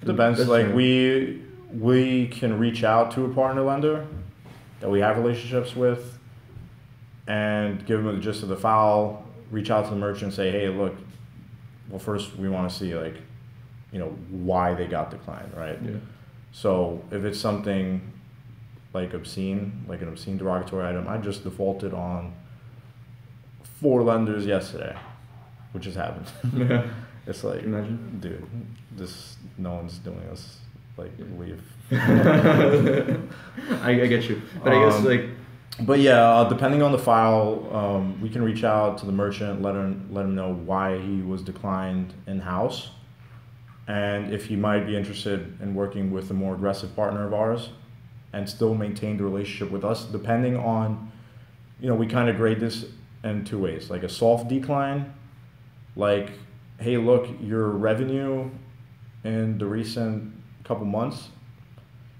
For depends. The like we we can reach out to a partner lender that we have relationships with, and give them the gist of the file. Reach out to the merchant, and say, hey, look. Well, first we want to see like, you know, why they got declined, right? Yeah. So if it's something. Like obscene, like an obscene derogatory item. I just defaulted on four lenders yesterday, which has happened. Yeah. It's like, imagine, dude, this no one's doing this. Like, leave. I, I get you, but um, I guess like, but yeah, uh, depending on the file, um, we can reach out to the merchant, let him let him know why he was declined in house, and if he might be interested in working with a more aggressive partner of ours. And still maintain the relationship with us, depending on, you know, we kind of grade this in two ways, like a soft decline, like, hey, look, your revenue in the recent couple months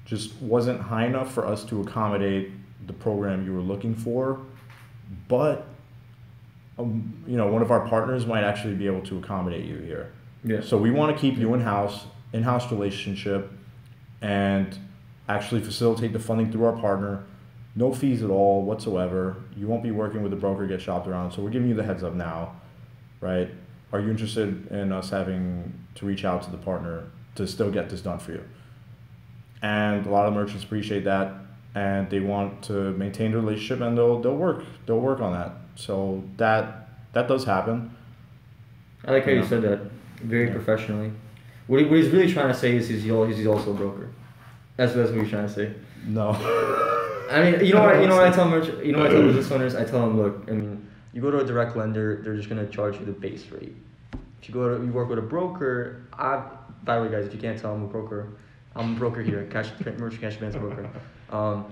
just wasn't high enough for us to accommodate the program you were looking for, but, um, you know, one of our partners might actually be able to accommodate you here. Yeah. So we want to keep you in-house, in-house relationship, and actually facilitate the funding through our partner, no fees at all whatsoever. You won't be working with a broker, get shopped around. So we're giving you the heads up now, right? Are you interested in us having to reach out to the partner to still get this done for you? And a lot of merchants appreciate that, and they want to maintain the relationship, and they'll they'll work they'll work on that. So that that does happen. I like how you, know. you said that very yeah. professionally. What he, what he's really trying to say is he's he's also a broker. That's that's what you're trying to say. No. I mean, you know what you know what I tell merch, you know what I tell business owners. I tell them, look, I mean, you go to a direct lender, they're just gonna charge you the base rate. If you go to you work with a broker, I by the way, guys, if you can't tell, I'm a broker. I'm a broker here, cash merchant cash advance broker. Um,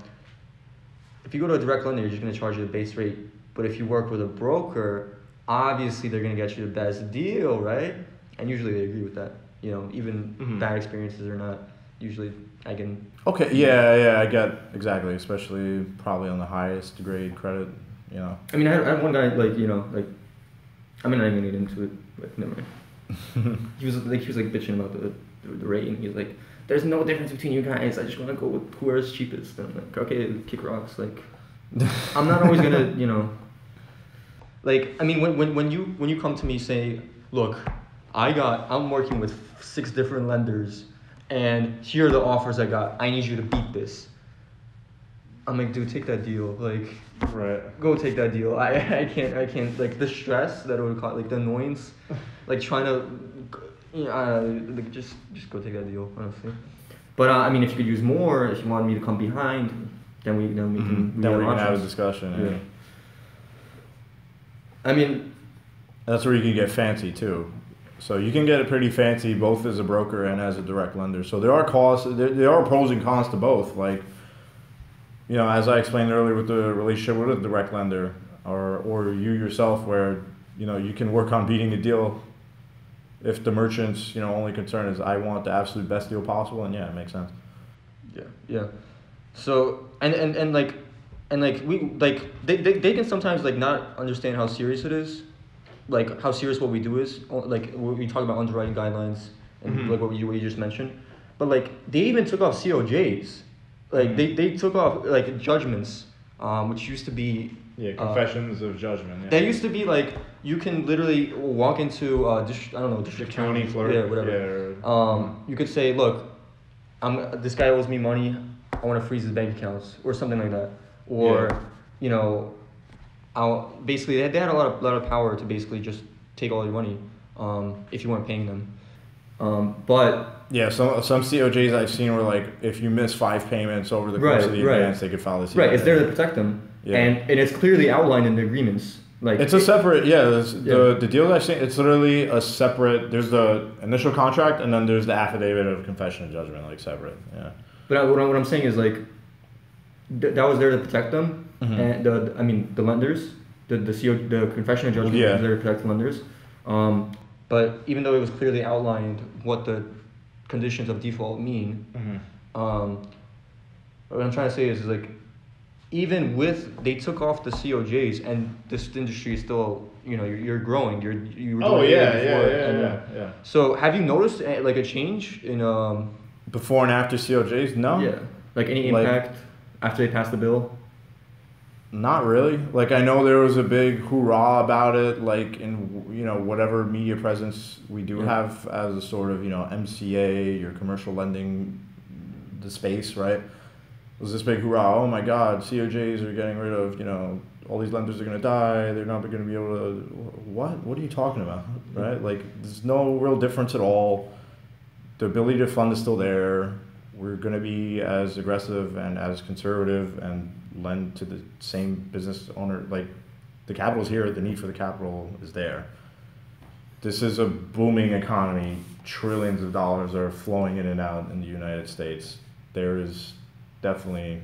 if you go to a direct lender, you're just gonna charge you the base rate. But if you work with a broker, obviously they're gonna get you the best deal, right? And usually they agree with that. You know, even mm-hmm. bad experiences or not, usually. I can. Okay. Yeah. Yeah. I get exactly. Especially probably on the highest grade credit. You know. I mean, I had, I had one guy like you know like, I mean, I didn't get into it. But never mind. He was like he was like bitching about the the rate, and he was like, "There's no difference between you guys. I just want to go with whoever's cheapest." And I'm like, okay, kick rocks. Like, I'm not always gonna you know. Like I mean, when when when you when you come to me say, "Look, I got I'm working with six different lenders." And here are the offers I got. I need you to beat this. I'm like, dude, take that deal. Like, right. Go take that deal. I, I can't, I can't, like, the stress that it would cause, like, the annoyance, like, trying to, you know, uh, like, just, just go take that deal, honestly. But, uh, I mean, if you could use more, if you wanted me to come behind, then we, then we can, we then we can have a discussion, yeah. yeah. I mean. That's where you can get fancy, too. So you can get it pretty fancy both as a broker and as a direct lender. So there are costs, there, there are pros and cons to both. Like, you know, as I explained earlier with the relationship with a direct lender or, or you yourself, where, you know, you can work on beating a deal if the merchant's, you know, only concern is I want the absolute best deal possible. And yeah, it makes sense. Yeah. Yeah. So, and, and, and like, and like we, like they, they, they can sometimes like not understand how serious it is. Like how serious what we do is, like we talk about underwriting guidelines and mm-hmm. like what you, what you just mentioned, but like they even took off C O Js, like mm-hmm. they, they took off like judgments, um, which used to be yeah confessions uh, of judgment. Yeah. That used to be like you can literally walk into uh district, I don't know district county, county flirt, yeah whatever yeah. um you could say, look, I'm this guy owes me money, I want to freeze his bank accounts or something like that, or yeah. you know. I'll, basically, they had, they had a lot of lot of power to basically just take all your money um, if you weren't paying them. Um, but yeah, some some C O Js I've seen were like, if you miss five payments over the course right, of the right. advance, they could file this. Right, it's there to protect them, yeah. and and it's clearly outlined in the agreements. Like it's a separate yeah. There's yeah. The the deals I've seen, it's literally a separate. There's the initial contract, and then there's the affidavit of confession and judgment, like separate. Yeah. But I, what, I, what I'm saying is like, th- that was there to protect them. Mm-hmm. And the, I mean, the lenders, the the CO, the confession of judgment, yeah. they're protecting lenders. Um, but even though it was clearly outlined what the conditions of default mean, mm-hmm. um, what I'm trying to say is, is like, even with they took off the C O Js and this industry is still, you know, you're, you're growing. You're you. Were oh yeah, before, yeah, yeah, and, yeah, yeah. So have you noticed like a change in um before and after C O Js? No. Yeah. Like any impact like, after they pass the bill. Not really. Like, I know there was a big hoorah about it, like in, you know, whatever media presence we do yeah. have as a sort of, you know, M C A, your commercial lending, the space, right? It was this big hoorah, oh my God, C O Js are getting rid of, you know, all these lenders are going to die, they're not going to be able to, what? What are you talking about, right? Like, there's no real difference at all. The ability to fund is still there. We're going to be as aggressive and as conservative and lend to the same business owner. Like, the capital's here, the need for the capital is there. This is a booming economy. Trillions of dollars are flowing in and out in the United States. There is definitely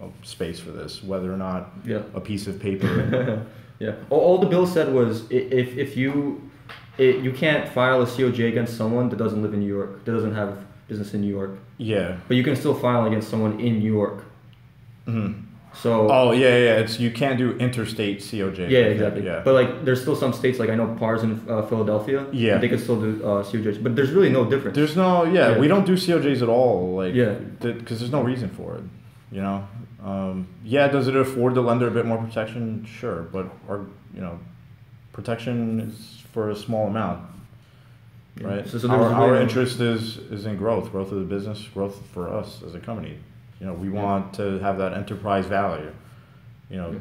a space for this, whether or not yeah. a piece of paper. yeah. All, all the bill said was if if you it, you can't file a C O J against someone that doesn't live in New York, that doesn't have business in New York. Yeah. But you can still file against someone in New York. Mm-hmm. So oh yeah yeah it's you can't do interstate C O J yeah exactly yeah. But like there's still some states, like I know Par's in uh, Philadelphia, yeah they could still do uh, C O Js, but there's really no difference. There's no yeah, yeah. we don't do C O Js at all, like yeah because th- there's no reason for it, you know. Um, yeah does it afford the lender a bit more protection? Sure, but our you know protection is for a small amount, yeah. right? So, so our, our interest is is in growth growth of the business, growth for us as a company. You know, we want yeah. to have that enterprise value, you know,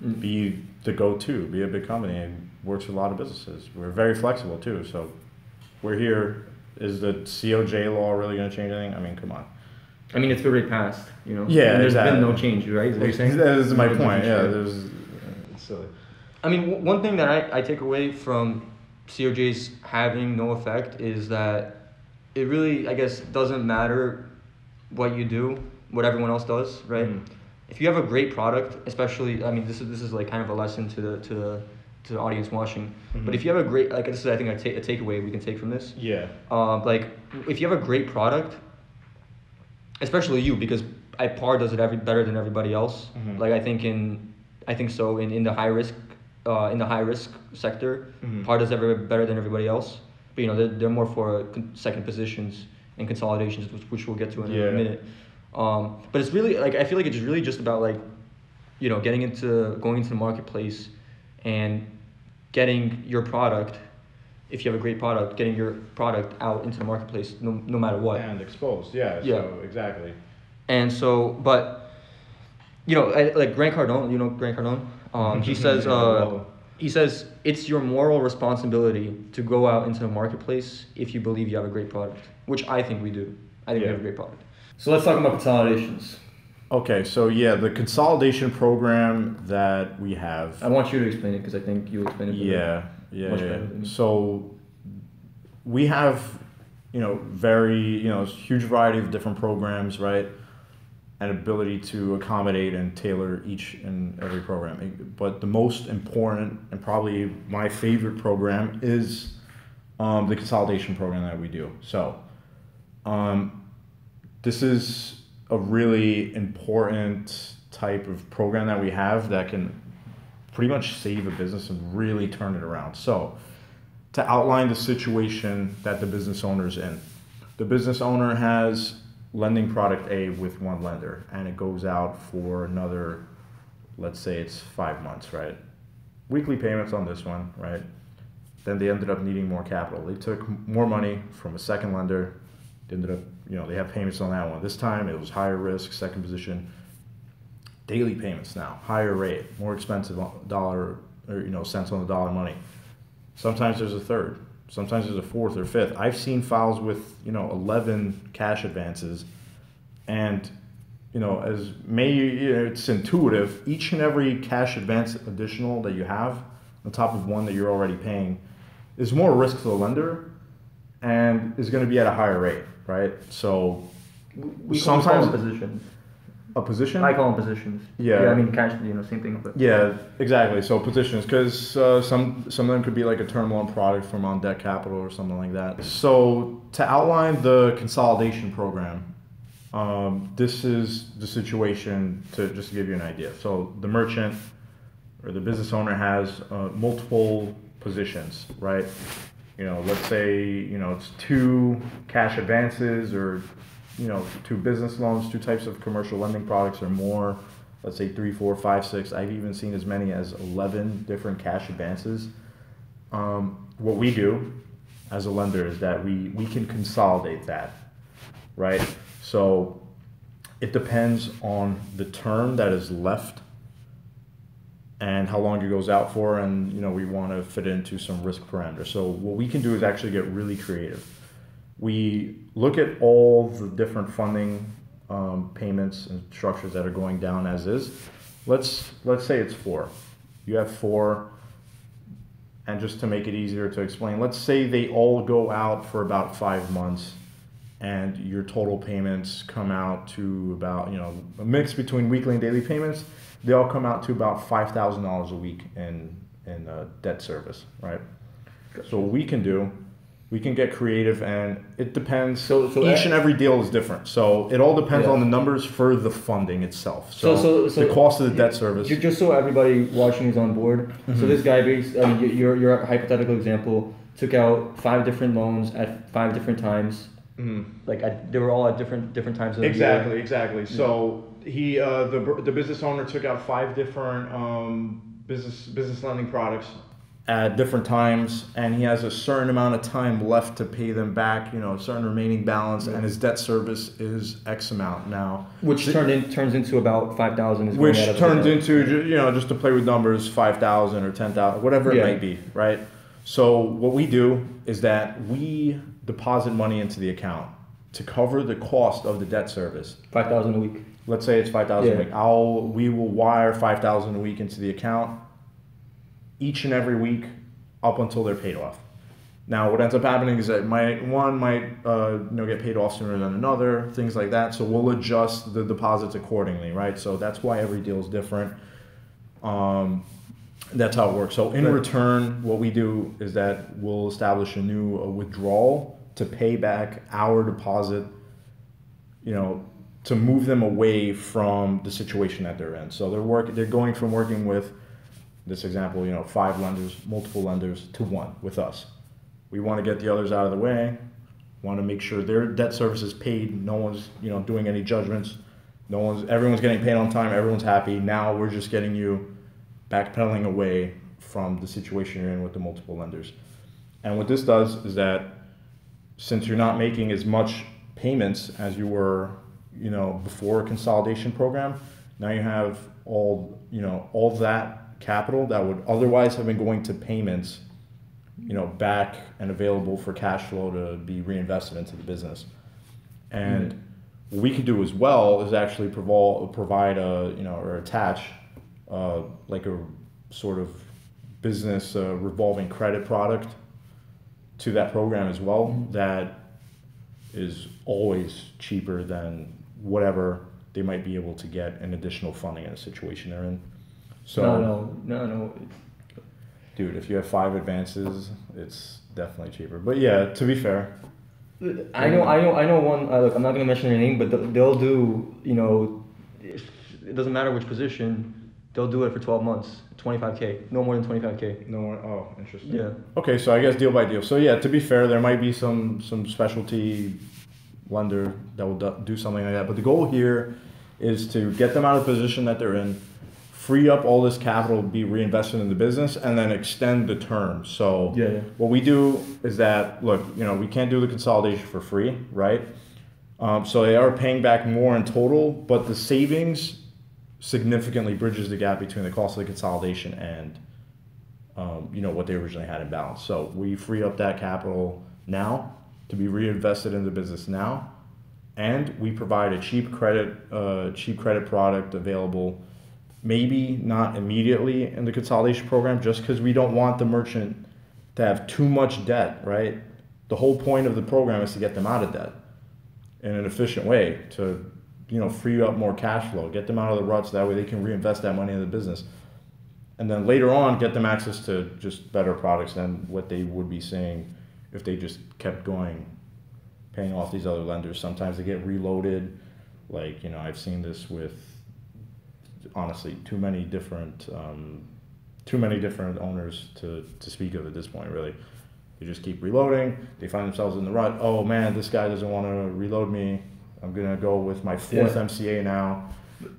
yeah. be the go-to, be a big company and works with a lot of businesses. We're very flexible too. So we're here. Is the C O J law really going to change anything? I mean, come on. I mean, it's already passed, you know. Yeah, and there's exactly. been no change, right? Is what you're saying? That is my no point. Change, yeah, right? there's. It's silly. I mean, w- one thing that I, I take away from C O Js having no effect is that it really, I guess, doesn't matter what you do, what everyone else does, right? Mm. If you have a great product, especially, I mean, this is this is like kind of a lesson to the to the to the audience watching. Mm-hmm. But if you have a great, like this is I think a, ta- a takeaway we can take from this. Yeah. Um, like if you have a great product, especially you, because Par does it every better than everybody else. Mm-hmm. Like I think in, I think so in, in the high risk, uh, in the high risk sector, mm-hmm. Par does it better than everybody else. But you know they're they're more for second positions and consolidations, which we'll get to in yeah. a minute. Um, but it's really like I feel like it's really just about like, you know, getting into going into the marketplace and getting your product. If you have a great product, getting your product out into the marketplace, no no matter what. And exposed, yeah. yeah. So exactly. And so, but, you know, I, like Grant Cardone, you know Grant Cardone. Um, he says, uh, he says it's your moral responsibility to go out into the marketplace if you believe you have a great product. Which I think we do. I think yeah. we have a great product. So let's talk about consolidations. Okay, so yeah, the consolidation program that we have. I want you to explain it because I think you explained it. Yeah, yeah. yeah. So we have, you know, very, you know, huge variety of different programs, right? And ability to accommodate and tailor each and every program. But the most important and probably my favorite program is um, the consolidation program that we do. So um, this is a really important type of program that we have that can pretty much save a business and really turn it around. So to outline the situation that the business owner's in, the business owner has lending product A with one lender, and it goes out for another, let's say it's five months, right? Weekly payments on this one, right? Then they ended up needing more capital. They took more money from a second lender. They ended up, you know, they have payments on that one. This time it was higher risk, second position, daily payments now, higher rate, more expensive dollar, or, you know, cents on the dollar money. Sometimes there's a third. Sometimes there's a fourth or fifth. I've seen files with, you know, eleven cash advances, and, you know, as may you know, it's intuitive, each and every cash advance additional that you have on top of one that you're already paying is more risk to the lender and is going to be at a higher rate, right? So we sometimes call them positions. A position? I call them positions. Yeah. yeah I mean, cash, you know, same thing. But yeah, exactly. So positions, because uh, some, some of them could be like a term loan product from On Deck Capital or something like that. So to outline the consolidation program, um, this is the situation to just to give you an idea. So the merchant or the business owner has uh, multiple positions, right? You know, let's say, you know, it's two cash advances or, you know, two business loans, two types of commercial lending products or more, let's say three, four, five, six. I've even seen as many as eleven different cash advances. Um, what we do as a lender is that we, we can consolidate that, right? So it depends on the term that is left and how long it goes out for, and, you know, we want to fit into some risk parameters. So what we can do is actually get really creative. We look at all the different funding um, payments and structures that are going down as is. Let's let's say it's four. You have four, and just to make it easier to explain, let's say they all go out for about five months, and your total payments come out to about, you know, a mix between weekly and daily payments. They all come out to about five thousand dollars a week in in uh, debt service, right? Gotcha. So what we can do, we can get creative, and it depends. So, so each and every deal is different. So it all depends yeah. on the numbers for the funding itself. So, so, so, so the cost of the debt service. Just so everybody watching is on board. Mm-hmm. So this guy, uh, your, your hypothetical example, took out five different loans at five different times. Mm-hmm. Like at, they were all at different different times. Of exactly, the year. exactly. So yeah. he, uh, the the business owner took out five different um, business business lending products at different times, and he has a certain amount of time left to pay them back, you know, a certain remaining balance, mm-hmm. and his debt service is X amount now. Which the, turned in, turns into about five thousand. Which turns into, you know, just to play with numbers, five thousand or ten thousand, whatever yeah. it might be, right? So what we do is that we deposit money into the account to cover the cost of the debt service. five thousand a week. Let's say it's five thousand yeah. a week. I'll, we will wire five thousand a week into the account each and every week up until they're paid off. Now, what ends up happening is that might, one might uh, you know, get paid off sooner than another, things like that. So we'll adjust the deposits accordingly, right? So that's why every deal is different. Um, that's how it works. So in return, what we do is that we'll establish a new a withdrawal to pay back our deposit, you know, to move them away from the situation that they're in. So they're work, they're going from working with, this example, you know, five lenders, multiple lenders, to one with us. We want to get the others out of the way, want to make sure their debt service is paid, no one's, you know, doing any judgments, no one's, everyone's getting paid on time, everyone's happy. Now we're just getting you backpedaling away from the situation you're in with the multiple lenders. And what this does is that since you're not making as much payments as you were, you know, before a consolidation program, now you have all, you know, all that capital that would otherwise have been going to payments, you know, back and available for cash flow to be reinvested into the business. And mm-hmm. what we could do as well is actually provide, provide a, you know, or attach uh, like a sort of business uh, revolving credit product to that program as well, mm-hmm. that is always cheaper than whatever they might be able to get in additional funding in a situation they're in. So no, no, no, no. Dude, if you have five advances, it's definitely cheaper. But yeah, to be fair, I know, I know, I know one. Uh, look, I'm not gonna mention their name, but they'll do. You know, it doesn't matter which position, they'll do it for twelve months, twenty-five K, no more than twenty-five K. No more. Oh, interesting. Yeah. Okay, so I guess deal by deal. So yeah, to be fair, there might be some some specialty lender that will do something like that. But the goal here is to get them out of the position that they're in, free up all this capital, be reinvested in the business, and then extend the term. So yeah, yeah. what we do is that, look, you know, we can't do the consolidation for free, right? Um, so they are paying back more in total, but the savings significantly bridges the gap between the cost of the consolidation and, um, you know, what they originally had in balance. So we free up that capital now to be reinvested in the business now, and we provide a cheap credit, uh, cheap credit product available. Maybe not immediately in the consolidation program, just because we don't want the merchant to have too much debt, right? The whole point of the program is to get them out of debt in an efficient way, to, you know, free up more cash flow, get them out of the ruts, so that way they can reinvest that money in the business. And then later on, get them access to just better products than what they would be seeing if they just kept going, paying off these other lenders. Sometimes they get reloaded. Like, you know, I've seen this with, honestly, too many different, um, too many different owners to, to speak of at this point, really. They just keep reloading. They find themselves in the rut. Oh man, this guy doesn't want to reload me. I'm gonna go with my fourth yeah. M C A now,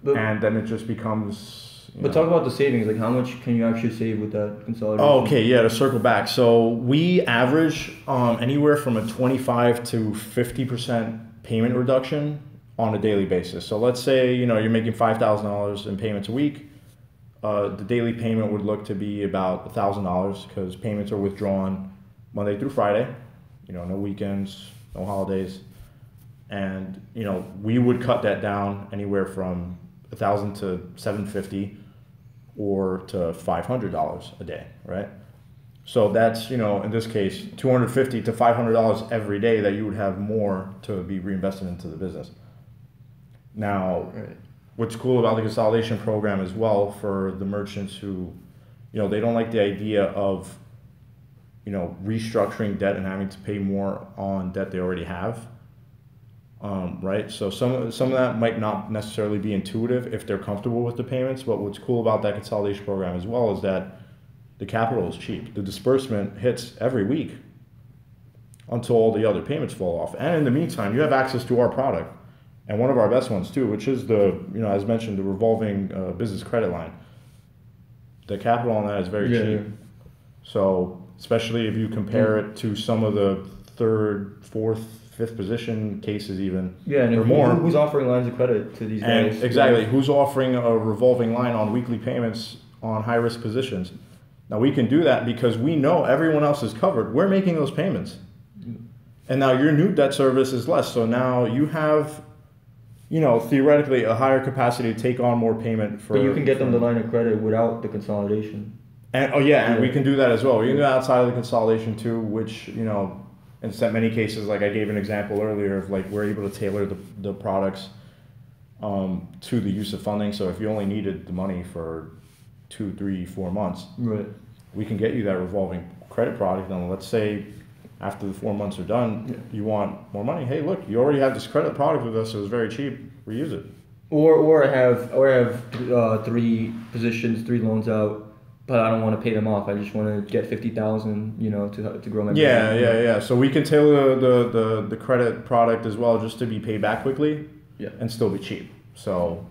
but, and then it just becomes. But know. Talk about the savings. Like, how much can you actually save with that consolidation? Oh, okay, yeah. To circle back, so we average um, anywhere from a twenty-five to fifty percent payment reduction on a daily basis. So let's say, you know, you're making five thousand dollars in payments a week. Uh, the daily payment would look to be about one thousand dollars, because payments are withdrawn Monday through Friday. You know, no weekends, no holidays. And, you know, we would cut that down anywhere from one thousand dollars to seven hundred fifty dollars or to five hundred dollars a day, right? So that's, you know, in this case, two hundred fifty dollars to five hundred dollars every day that you would have more to be reinvested into the business. Now, right. what's cool about the consolidation program as well for the merchants who, you know, they don't like the idea of, you know, restructuring debt and having to pay more on debt they already have, um, right? So some, some of that might not necessarily be intuitive if they're comfortable with the payments, but what's cool about that consolidation program as well is that the capital is cheap. The disbursement hits every week until all the other payments fall off. And in the meantime, you have access to our product. And one of our best ones too, which is the, you know, as mentioned, the revolving uh, business credit line. The capital on that is very yeah, cheap. Yeah. So especially if you compare yeah. it to some of the third, fourth, fifth position cases even. Yeah, and or more. Who's offering lines of credit to these guys? And exactly. Who's offering a revolving line on weekly payments on high-risk positions? Now we can do that because we know everyone else is covered. We're making those payments. And now your new debt service is less. So now you have, you know, theoretically a higher capacity to take on more payment for. But you can get them the line of credit without the consolidation. And oh yeah, and yeah. we can do that as well. We can do that outside of the consolidation too, which, you know, in many cases, like I gave an example earlier of, like, we're able to tailor the, the products um, to the use of funding. So if you only needed the money for two, three, four months, right, we can get you that revolving credit product. And let's say after the four months are done, yeah. you want more money. Hey, look, you already have this credit product with us. It was very cheap. Reuse it. Or, or I have, or I have uh, three positions, three loans out, but I don't want to pay them off. I just want to get fifty thousand, you know, to to grow my business. Yeah, yeah, yeah. So we can tailor the, the the credit product as well, just to be paid back quickly. Yeah. And still be cheap. So,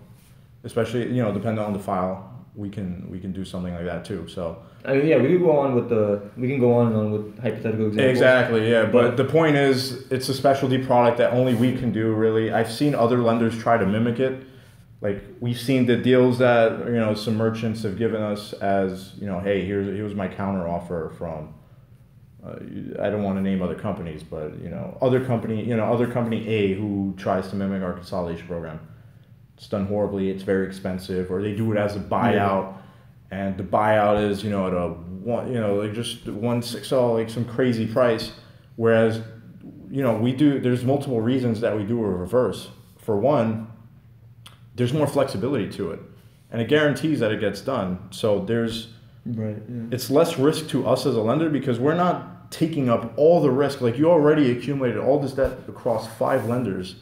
especially, you know, depending on the file, we can we can do something like that too. So I mean, yeah, we can go on with the we can go on and on with hypothetical examples. Exactly, yeah. But, but the point is, it's a specialty product that only we can do. Really, I've seen other lenders try to mimic it. Like, we've seen the deals that, you know, some merchants have given us as, you know, hey, here's here's my counter offer from. Uh, I don't want to name other companies, but, you know, other company, you know, other company A who tries to mimic our consolidation program. It's done horribly. It's very expensive, or they do it as a buyout, and the buyout is, you know, at a one, you know, like just one six oh, like some crazy price, Whereas, you know, we do, there's multiple reasons that we do a reverse. For one, there's more flexibility to it, and it guarantees that it gets done. So there's, right, yeah. it's less risk to us as a lender because we're not taking up all the risk. Like, you already accumulated all this debt across five lenders,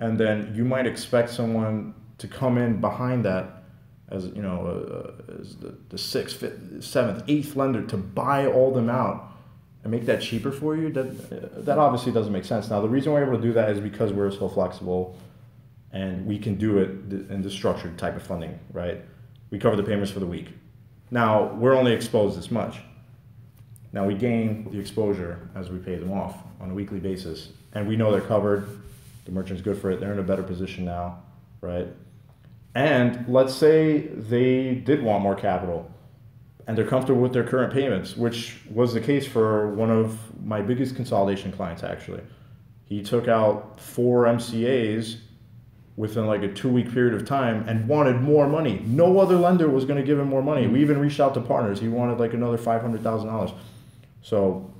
and then you might expect someone to come in behind that as, you know, uh, as the, the sixth, fifth, seventh, eighth lender to buy all them out and make that cheaper for you. That, that obviously doesn't make sense. Now, the reason we're able to do that is because we're so flexible and we can do it in the structured type of funding, right? We cover the payments for the week. Now, we're only exposed this much. Now, we gain the exposure as we pay them off on a weekly basis. And we know they're covered. The merchant's good for it. They're in a better position now, right? And let's say they did want more capital, and they're comfortable with their current payments, which was the case for one of my biggest consolidation clients, actually. He took out four M C As within like a two-week period of time and wanted more money. No other lender was going to give him more money. We even reached out to partners. He wanted like another five hundred thousand dollars. So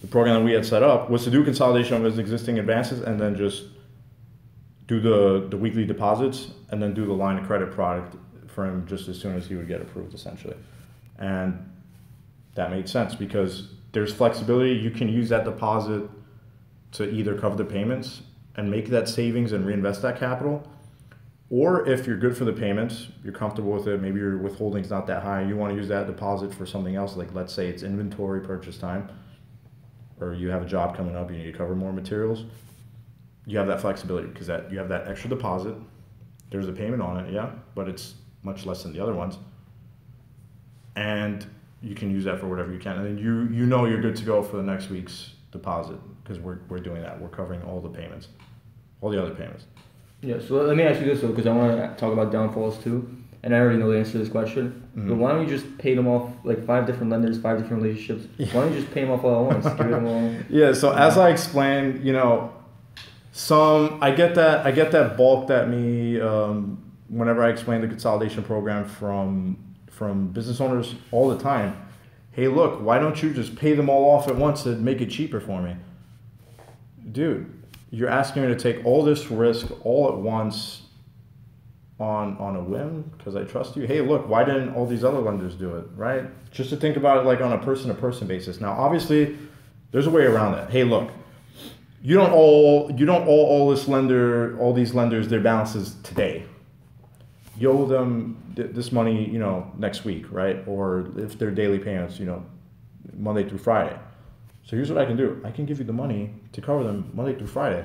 the program that we had set up was to do consolidation of his existing advances and then just do the, the weekly deposits and then do the line of credit product for him just as soon as he would get approved, essentially. And that made sense because there's flexibility. You can use that deposit to either cover the payments and make that savings and reinvest that capital, or if you're good for the payments, you're comfortable with it, maybe your withholding's not that high, you want to use that deposit for something else, like let's say it's inventory purchase time, or you have a job coming up, you need to cover more materials, you have that flexibility because that you have that extra deposit. There's a payment on it, yeah, but it's much less than the other ones, and you can use that for whatever you can, and then you you know you're good to go for the next week's deposit because we're we're doing that. We're covering all the payments, all the other payments. Yeah. So let me ask you this though, because I want to talk about downfalls too, and I already know the answer to this question. Mm-hmm. But why don't you just pay them off like five different lenders, five different relationships? Yeah. Why don't you just pay them off all at once? Give them all. Yeah. So as I explained, you know, some I get that I get that balked at me um, whenever I explain the consolidation program from from business owners all the time. Hey, look, why don't you just pay them all off at once and make it cheaper for me? Dude, you're asking me to take all this risk all at once on on a whim because I trust you. Hey, look, why didn't all these other lenders do it, right? Just to think about it like on a person-to-person basis. Now, obviously, there's a way around that. Hey, look, you don't all you don't all all this lender all these lenders their balances today. You owe them th this money, you know, next week, right? Or if they're daily payments, you know, Monday through Friday. So here's what I can do. I can give you the money to cover them Monday through Friday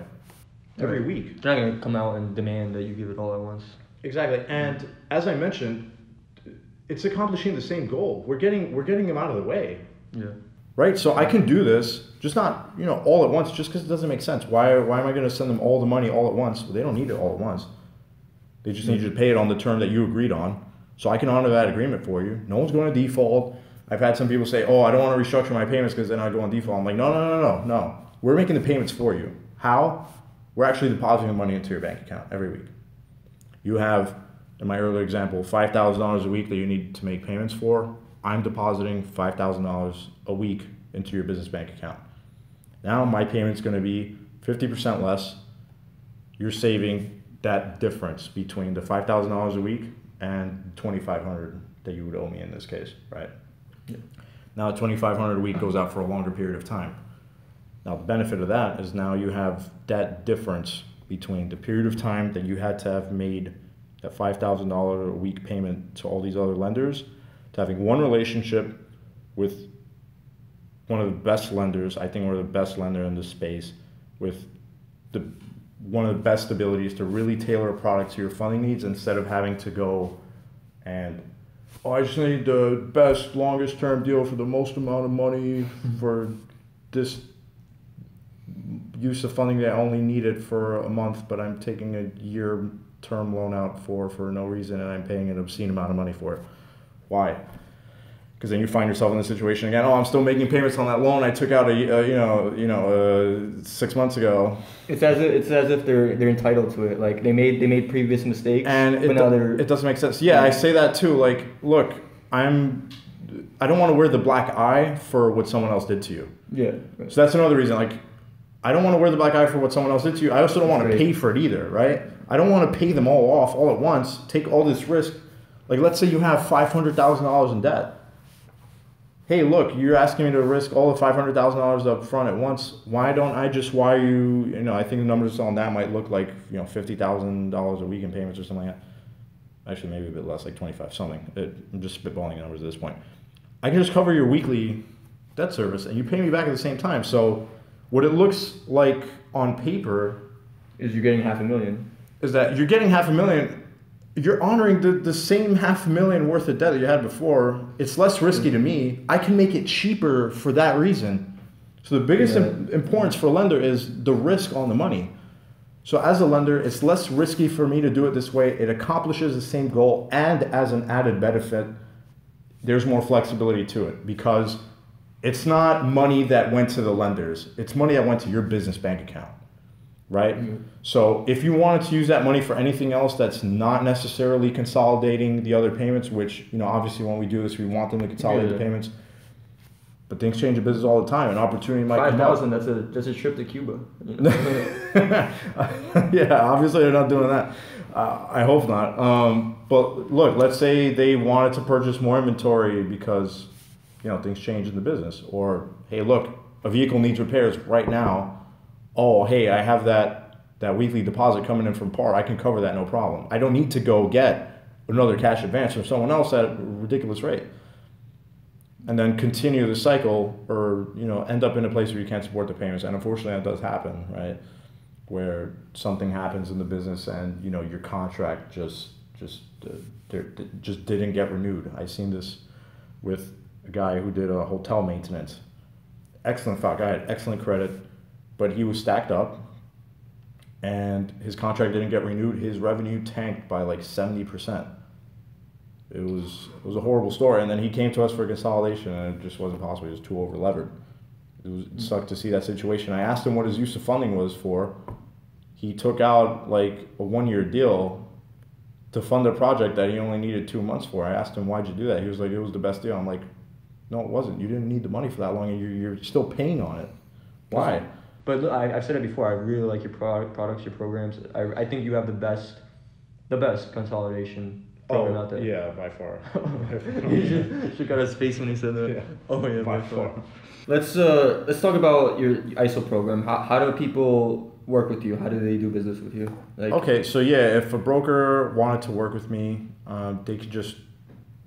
every right. week. They're not going to come out and demand that you give it all at once. Exactly. And as I mentioned, it's accomplishing the same goal. We're getting we're getting them out of the way. Yeah. Right? So I can do this, just not, you know, all at once, just because it doesn't make sense. Why why am I going to send them all the money all at once? Well, they don't need it all at once. They just need you to pay it on the term that you agreed on. So I can honor that agreement for you. No one's going to default. I've had some people say, oh, I don't want to restructure my payments because then I go on default. I'm like, no, no, no, no, no. We're making the payments for you. How? We're actually depositing the money into your bank account every week. You have, in my earlier example, five thousand dollars a week that you need to make payments for. I'm depositing five thousand dollars a week into your business bank account. Now my payment's going to be fifty percent less. You're saving that difference between the five thousand dollars a week and twenty-five hundred dollars that you would owe me in this case, right? Yeah. Now twenty-five hundred dollars a week goes out for a longer period of time. Now the benefit of that is now you have that difference between the period of time that you had to have made that five thousand dollars a week payment to all these other lenders to having one relationship with one of the best lenders. I think we're the best lender in this space with the one of the best abilities to really tailor a product to your funding needs instead of having to go and, oh, I just need the best, longest term deal for the most amount of money for this use of funding that I only needed for a month, but I'm taking a year term loan out for for no reason and I'm paying an obscene amount of money for it. Why? Because then you find yourself in the situation again. Oh, I'm still making payments on that loan I took out a uh, you know you know uh, six months ago. It's as if, it's as if they're they're entitled to it. Like they made they made previous mistakes, and it, but now do, it doesn't make sense. Yeah, yeah, I say that too. Like, look, I'm I don't want to wear the black eye for what someone else did to you. Yeah. Right. So that's another reason. Like, I don't want to wear the black eye for what someone else did to you. I also don't want to pay for it either, right? I don't want to pay them all off all at once, take all this risk. Like, let's say you have five hundred thousand dollars in debt. Hey, look, you're asking me to risk all the five hundred thousand dollars up front at once. Why don't I just wire you, you know, I think the numbers on that might look like, you know, fifty thousand dollars a week in payments or something like that. Actually, maybe a bit less, like twenty-five something. It, I'm just spitballing numbers at this point. I can just cover your weekly debt service and you pay me back at the same time. So what it looks like on paper is you're getting half a million. Is that you're getting half a million. You're honoring the, the same half a million worth of debt that you had before. It's less risky mm-hmm. to me. I can make it cheaper for that reason. So the biggest yeah. im- importance for a lender is the risk on the money. So as a lender, it's less risky for me to do it this way. It accomplishes the same goal, and as an added benefit, there's more flexibility to it because it's not money that went to the lenders. It's money that went to your business bank account, right? Mm-hmm. So if you wanted to use that money for anything else that's not necessarily consolidating the other payments, which, you know, obviously when we do this, we want them to consolidate yeah. the payments, but things change in business all the time. An opportunity might Five come up. five thousand, that's a, that's a trip to Cuba. Yeah, obviously they're not doing that. Uh, I hope not. Um, but look, let's say they wanted to purchase more inventory because, you know, things change in the business. Or, hey, look, a vehicle needs repairs right now. Oh, hey, I have that, that weekly deposit coming in from Par. I can cover that, no problem. I don't need to go get another cash advance from someone else at a ridiculous rate. And then continue the cycle or, you know, end up in a place where you can't support the payments. And unfortunately, that does happen, right? Where something happens in the business and, you know, your contract just just uh, just didn't get renewed. I seen this with a guy who did a hotel maintenance. Excellent guy, had excellent credit, but he was stacked up and his contract didn't get renewed. His revenue tanked by like seventy percent. It was it was a horrible story. And then he came to us for consolidation and it just wasn't possible. He was too over-levered. It, was, it sucked to see that situation. I asked him what his use of funding was for. He took out like a one-year deal to fund a project that he only needed two months for. I asked him, why'd you do that? He was like, it was the best deal. I'm like, no, it wasn't. You didn't need the money for that long and you're, you're still paying on it. Why? But look, I, I've said it before. I really like your product, products, your programs. I, I think you have the best, the best consolidation program oh, out there. Yeah, by far. You should, should got his face when he said that. Yeah. Oh yeah, by, by far. far. Let's uh let's talk about your I S O program. How how do people work with you? How do they do business with you? Like, okay, so yeah, if a broker wanted to work with me, um, they could just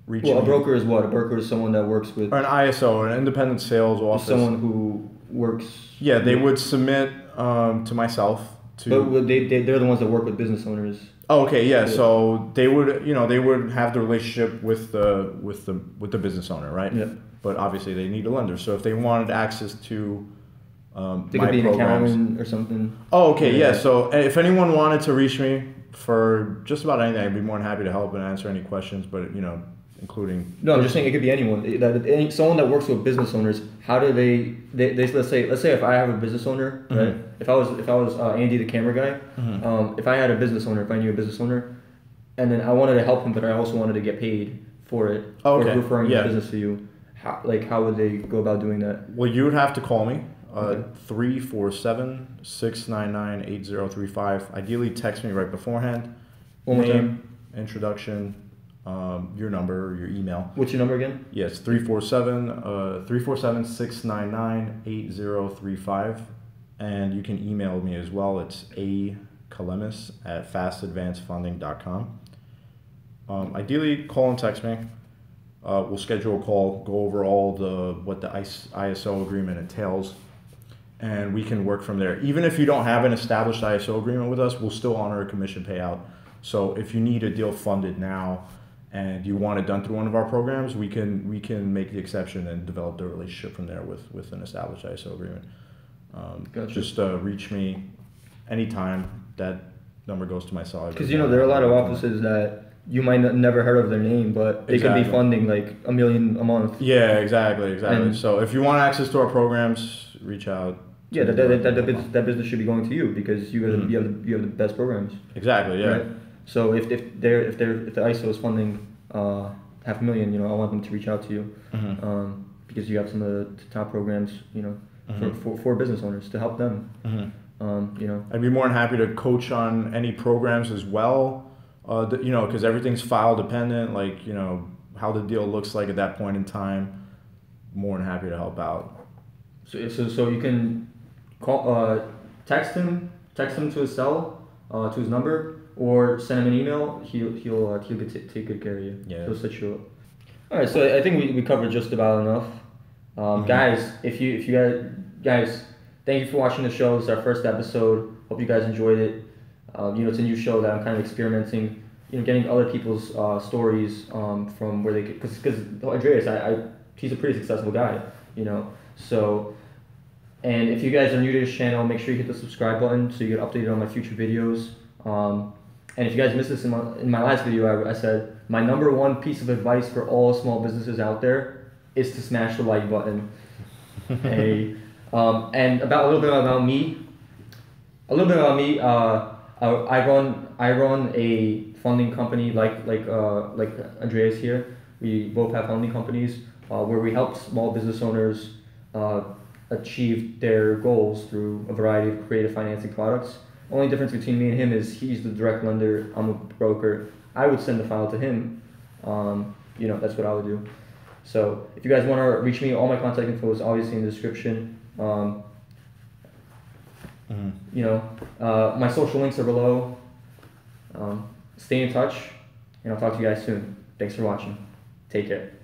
reach. Well, me. A broker is what? A broker is someone that works with. Or an I S O, an independent sales office. Someone who works. Yeah, they would submit um to myself. To, but they, they they're the ones that work with business owners. Oh, okay, yeah. So they would, you know, they would have the relationship with the with the with the business owner, right? Yeah. But obviously, they need a lender. So if they wanted access to um, they my could be programs, an accountant or something. Oh, okay, yeah. yeah. So if anyone wanted to reach me for just about anything, I'd be more than happy to help and answer any questions. But you know, including no, I'm just saying it could be anyone. That any, someone that works with business owners. How do they? They, they let's say let's say if I have a business owner, mm-hmm. right? If I was if I was uh, Andy the camera guy, mm-hmm. um, if I had a business owner, if I knew a business owner, and then I wanted to help him, but I also wanted to get paid for it oh, okay. for referring yeah. the business to you. How, like, how would they go about doing that? Well, you would have to call me, uh, three four seven, six nine nine, eight zero three five. Ideally, text me right beforehand. One more Name, time. Introduction, um, your number, your email. What's your number again? Yes, three four seven, six nine nine, eight zero three five. And you can email me as well. It's a kalemis at fast advance funding dot com. Um, ideally, call and text me. Uh, we'll schedule a call, go over all the what the I S O agreement entails, and we can work from there. Even if you don't have an established I S O agreement with us, we'll still honor a commission payout. So if you need a deal funded now and you want it done through one of our programs, we can we can make the exception and develop the relationship from there with, with an established I S O agreement. Um, gotcha. Just uh, reach me anytime. That number goes to my salary. Because, you know, there are a lot of offices that you might not, never heard of their name, but they exactly. could be funding like a million a month. Yeah, exactly, exactly. And so if you want access to our programs, reach out. Yeah, that that, that, that, that business should be going to you because you have mm-hmm. you have the, you have the best programs. Exactly. Yeah. Right? So if if they're if they're if the I S O is funding uh, half a million, you know, I want them to reach out to you, mm-hmm. um, because you have some of the top programs, you know, mm-hmm. for, for, for business owners to help them. Mm-hmm. um, you know. I'd be more than happy to coach on any programs as well, uh, you know, because everything's file dependent, like, you know, how the deal looks like at that point in time. More than happy to help out. So, so, so you can call, uh, text him, text him to his cell, uh, to his number, or send him an email. He'll he'll uh, he'll t take good care of you. Yeah. He'll set you up. All right, so I think we, we covered just about enough. Um, mm-hmm. Guys, if you if you guys, guys, thank you for watching the show. It's our first episode. Hope you guys enjoyed it. Um, you know, it's a new show that I'm kind of experimenting. You know, getting other people's uh, stories um, from where they could, because because Andreas, I, I he's a pretty successful guy, you know. So, and if you guys are new to this channel, make sure you hit the subscribe button so you get updated on my future videos. Um, and if you guys missed this in my, in my last video, I, I said my number one piece of advice for all small businesses out there is to smash the like button. Hey, um, and about a little bit about me, a little bit about me. Uh, I run I run a funding company like like uh, like Andreas here. We both have funding companies. Uh, where we help small business owners uh, achieve their goals through a variety of creative financing products. Only difference between me and him is he's the direct lender, I'm a broker. I would send the file to him. Um, you know, that's what I would do. So if you guys want to reach me, all my contact info is obviously in the description. Um, mm-hmm. You know, uh, my social links are below. Um, stay in touch, and I'll talk to you guys soon. Thanks for watching. Take care.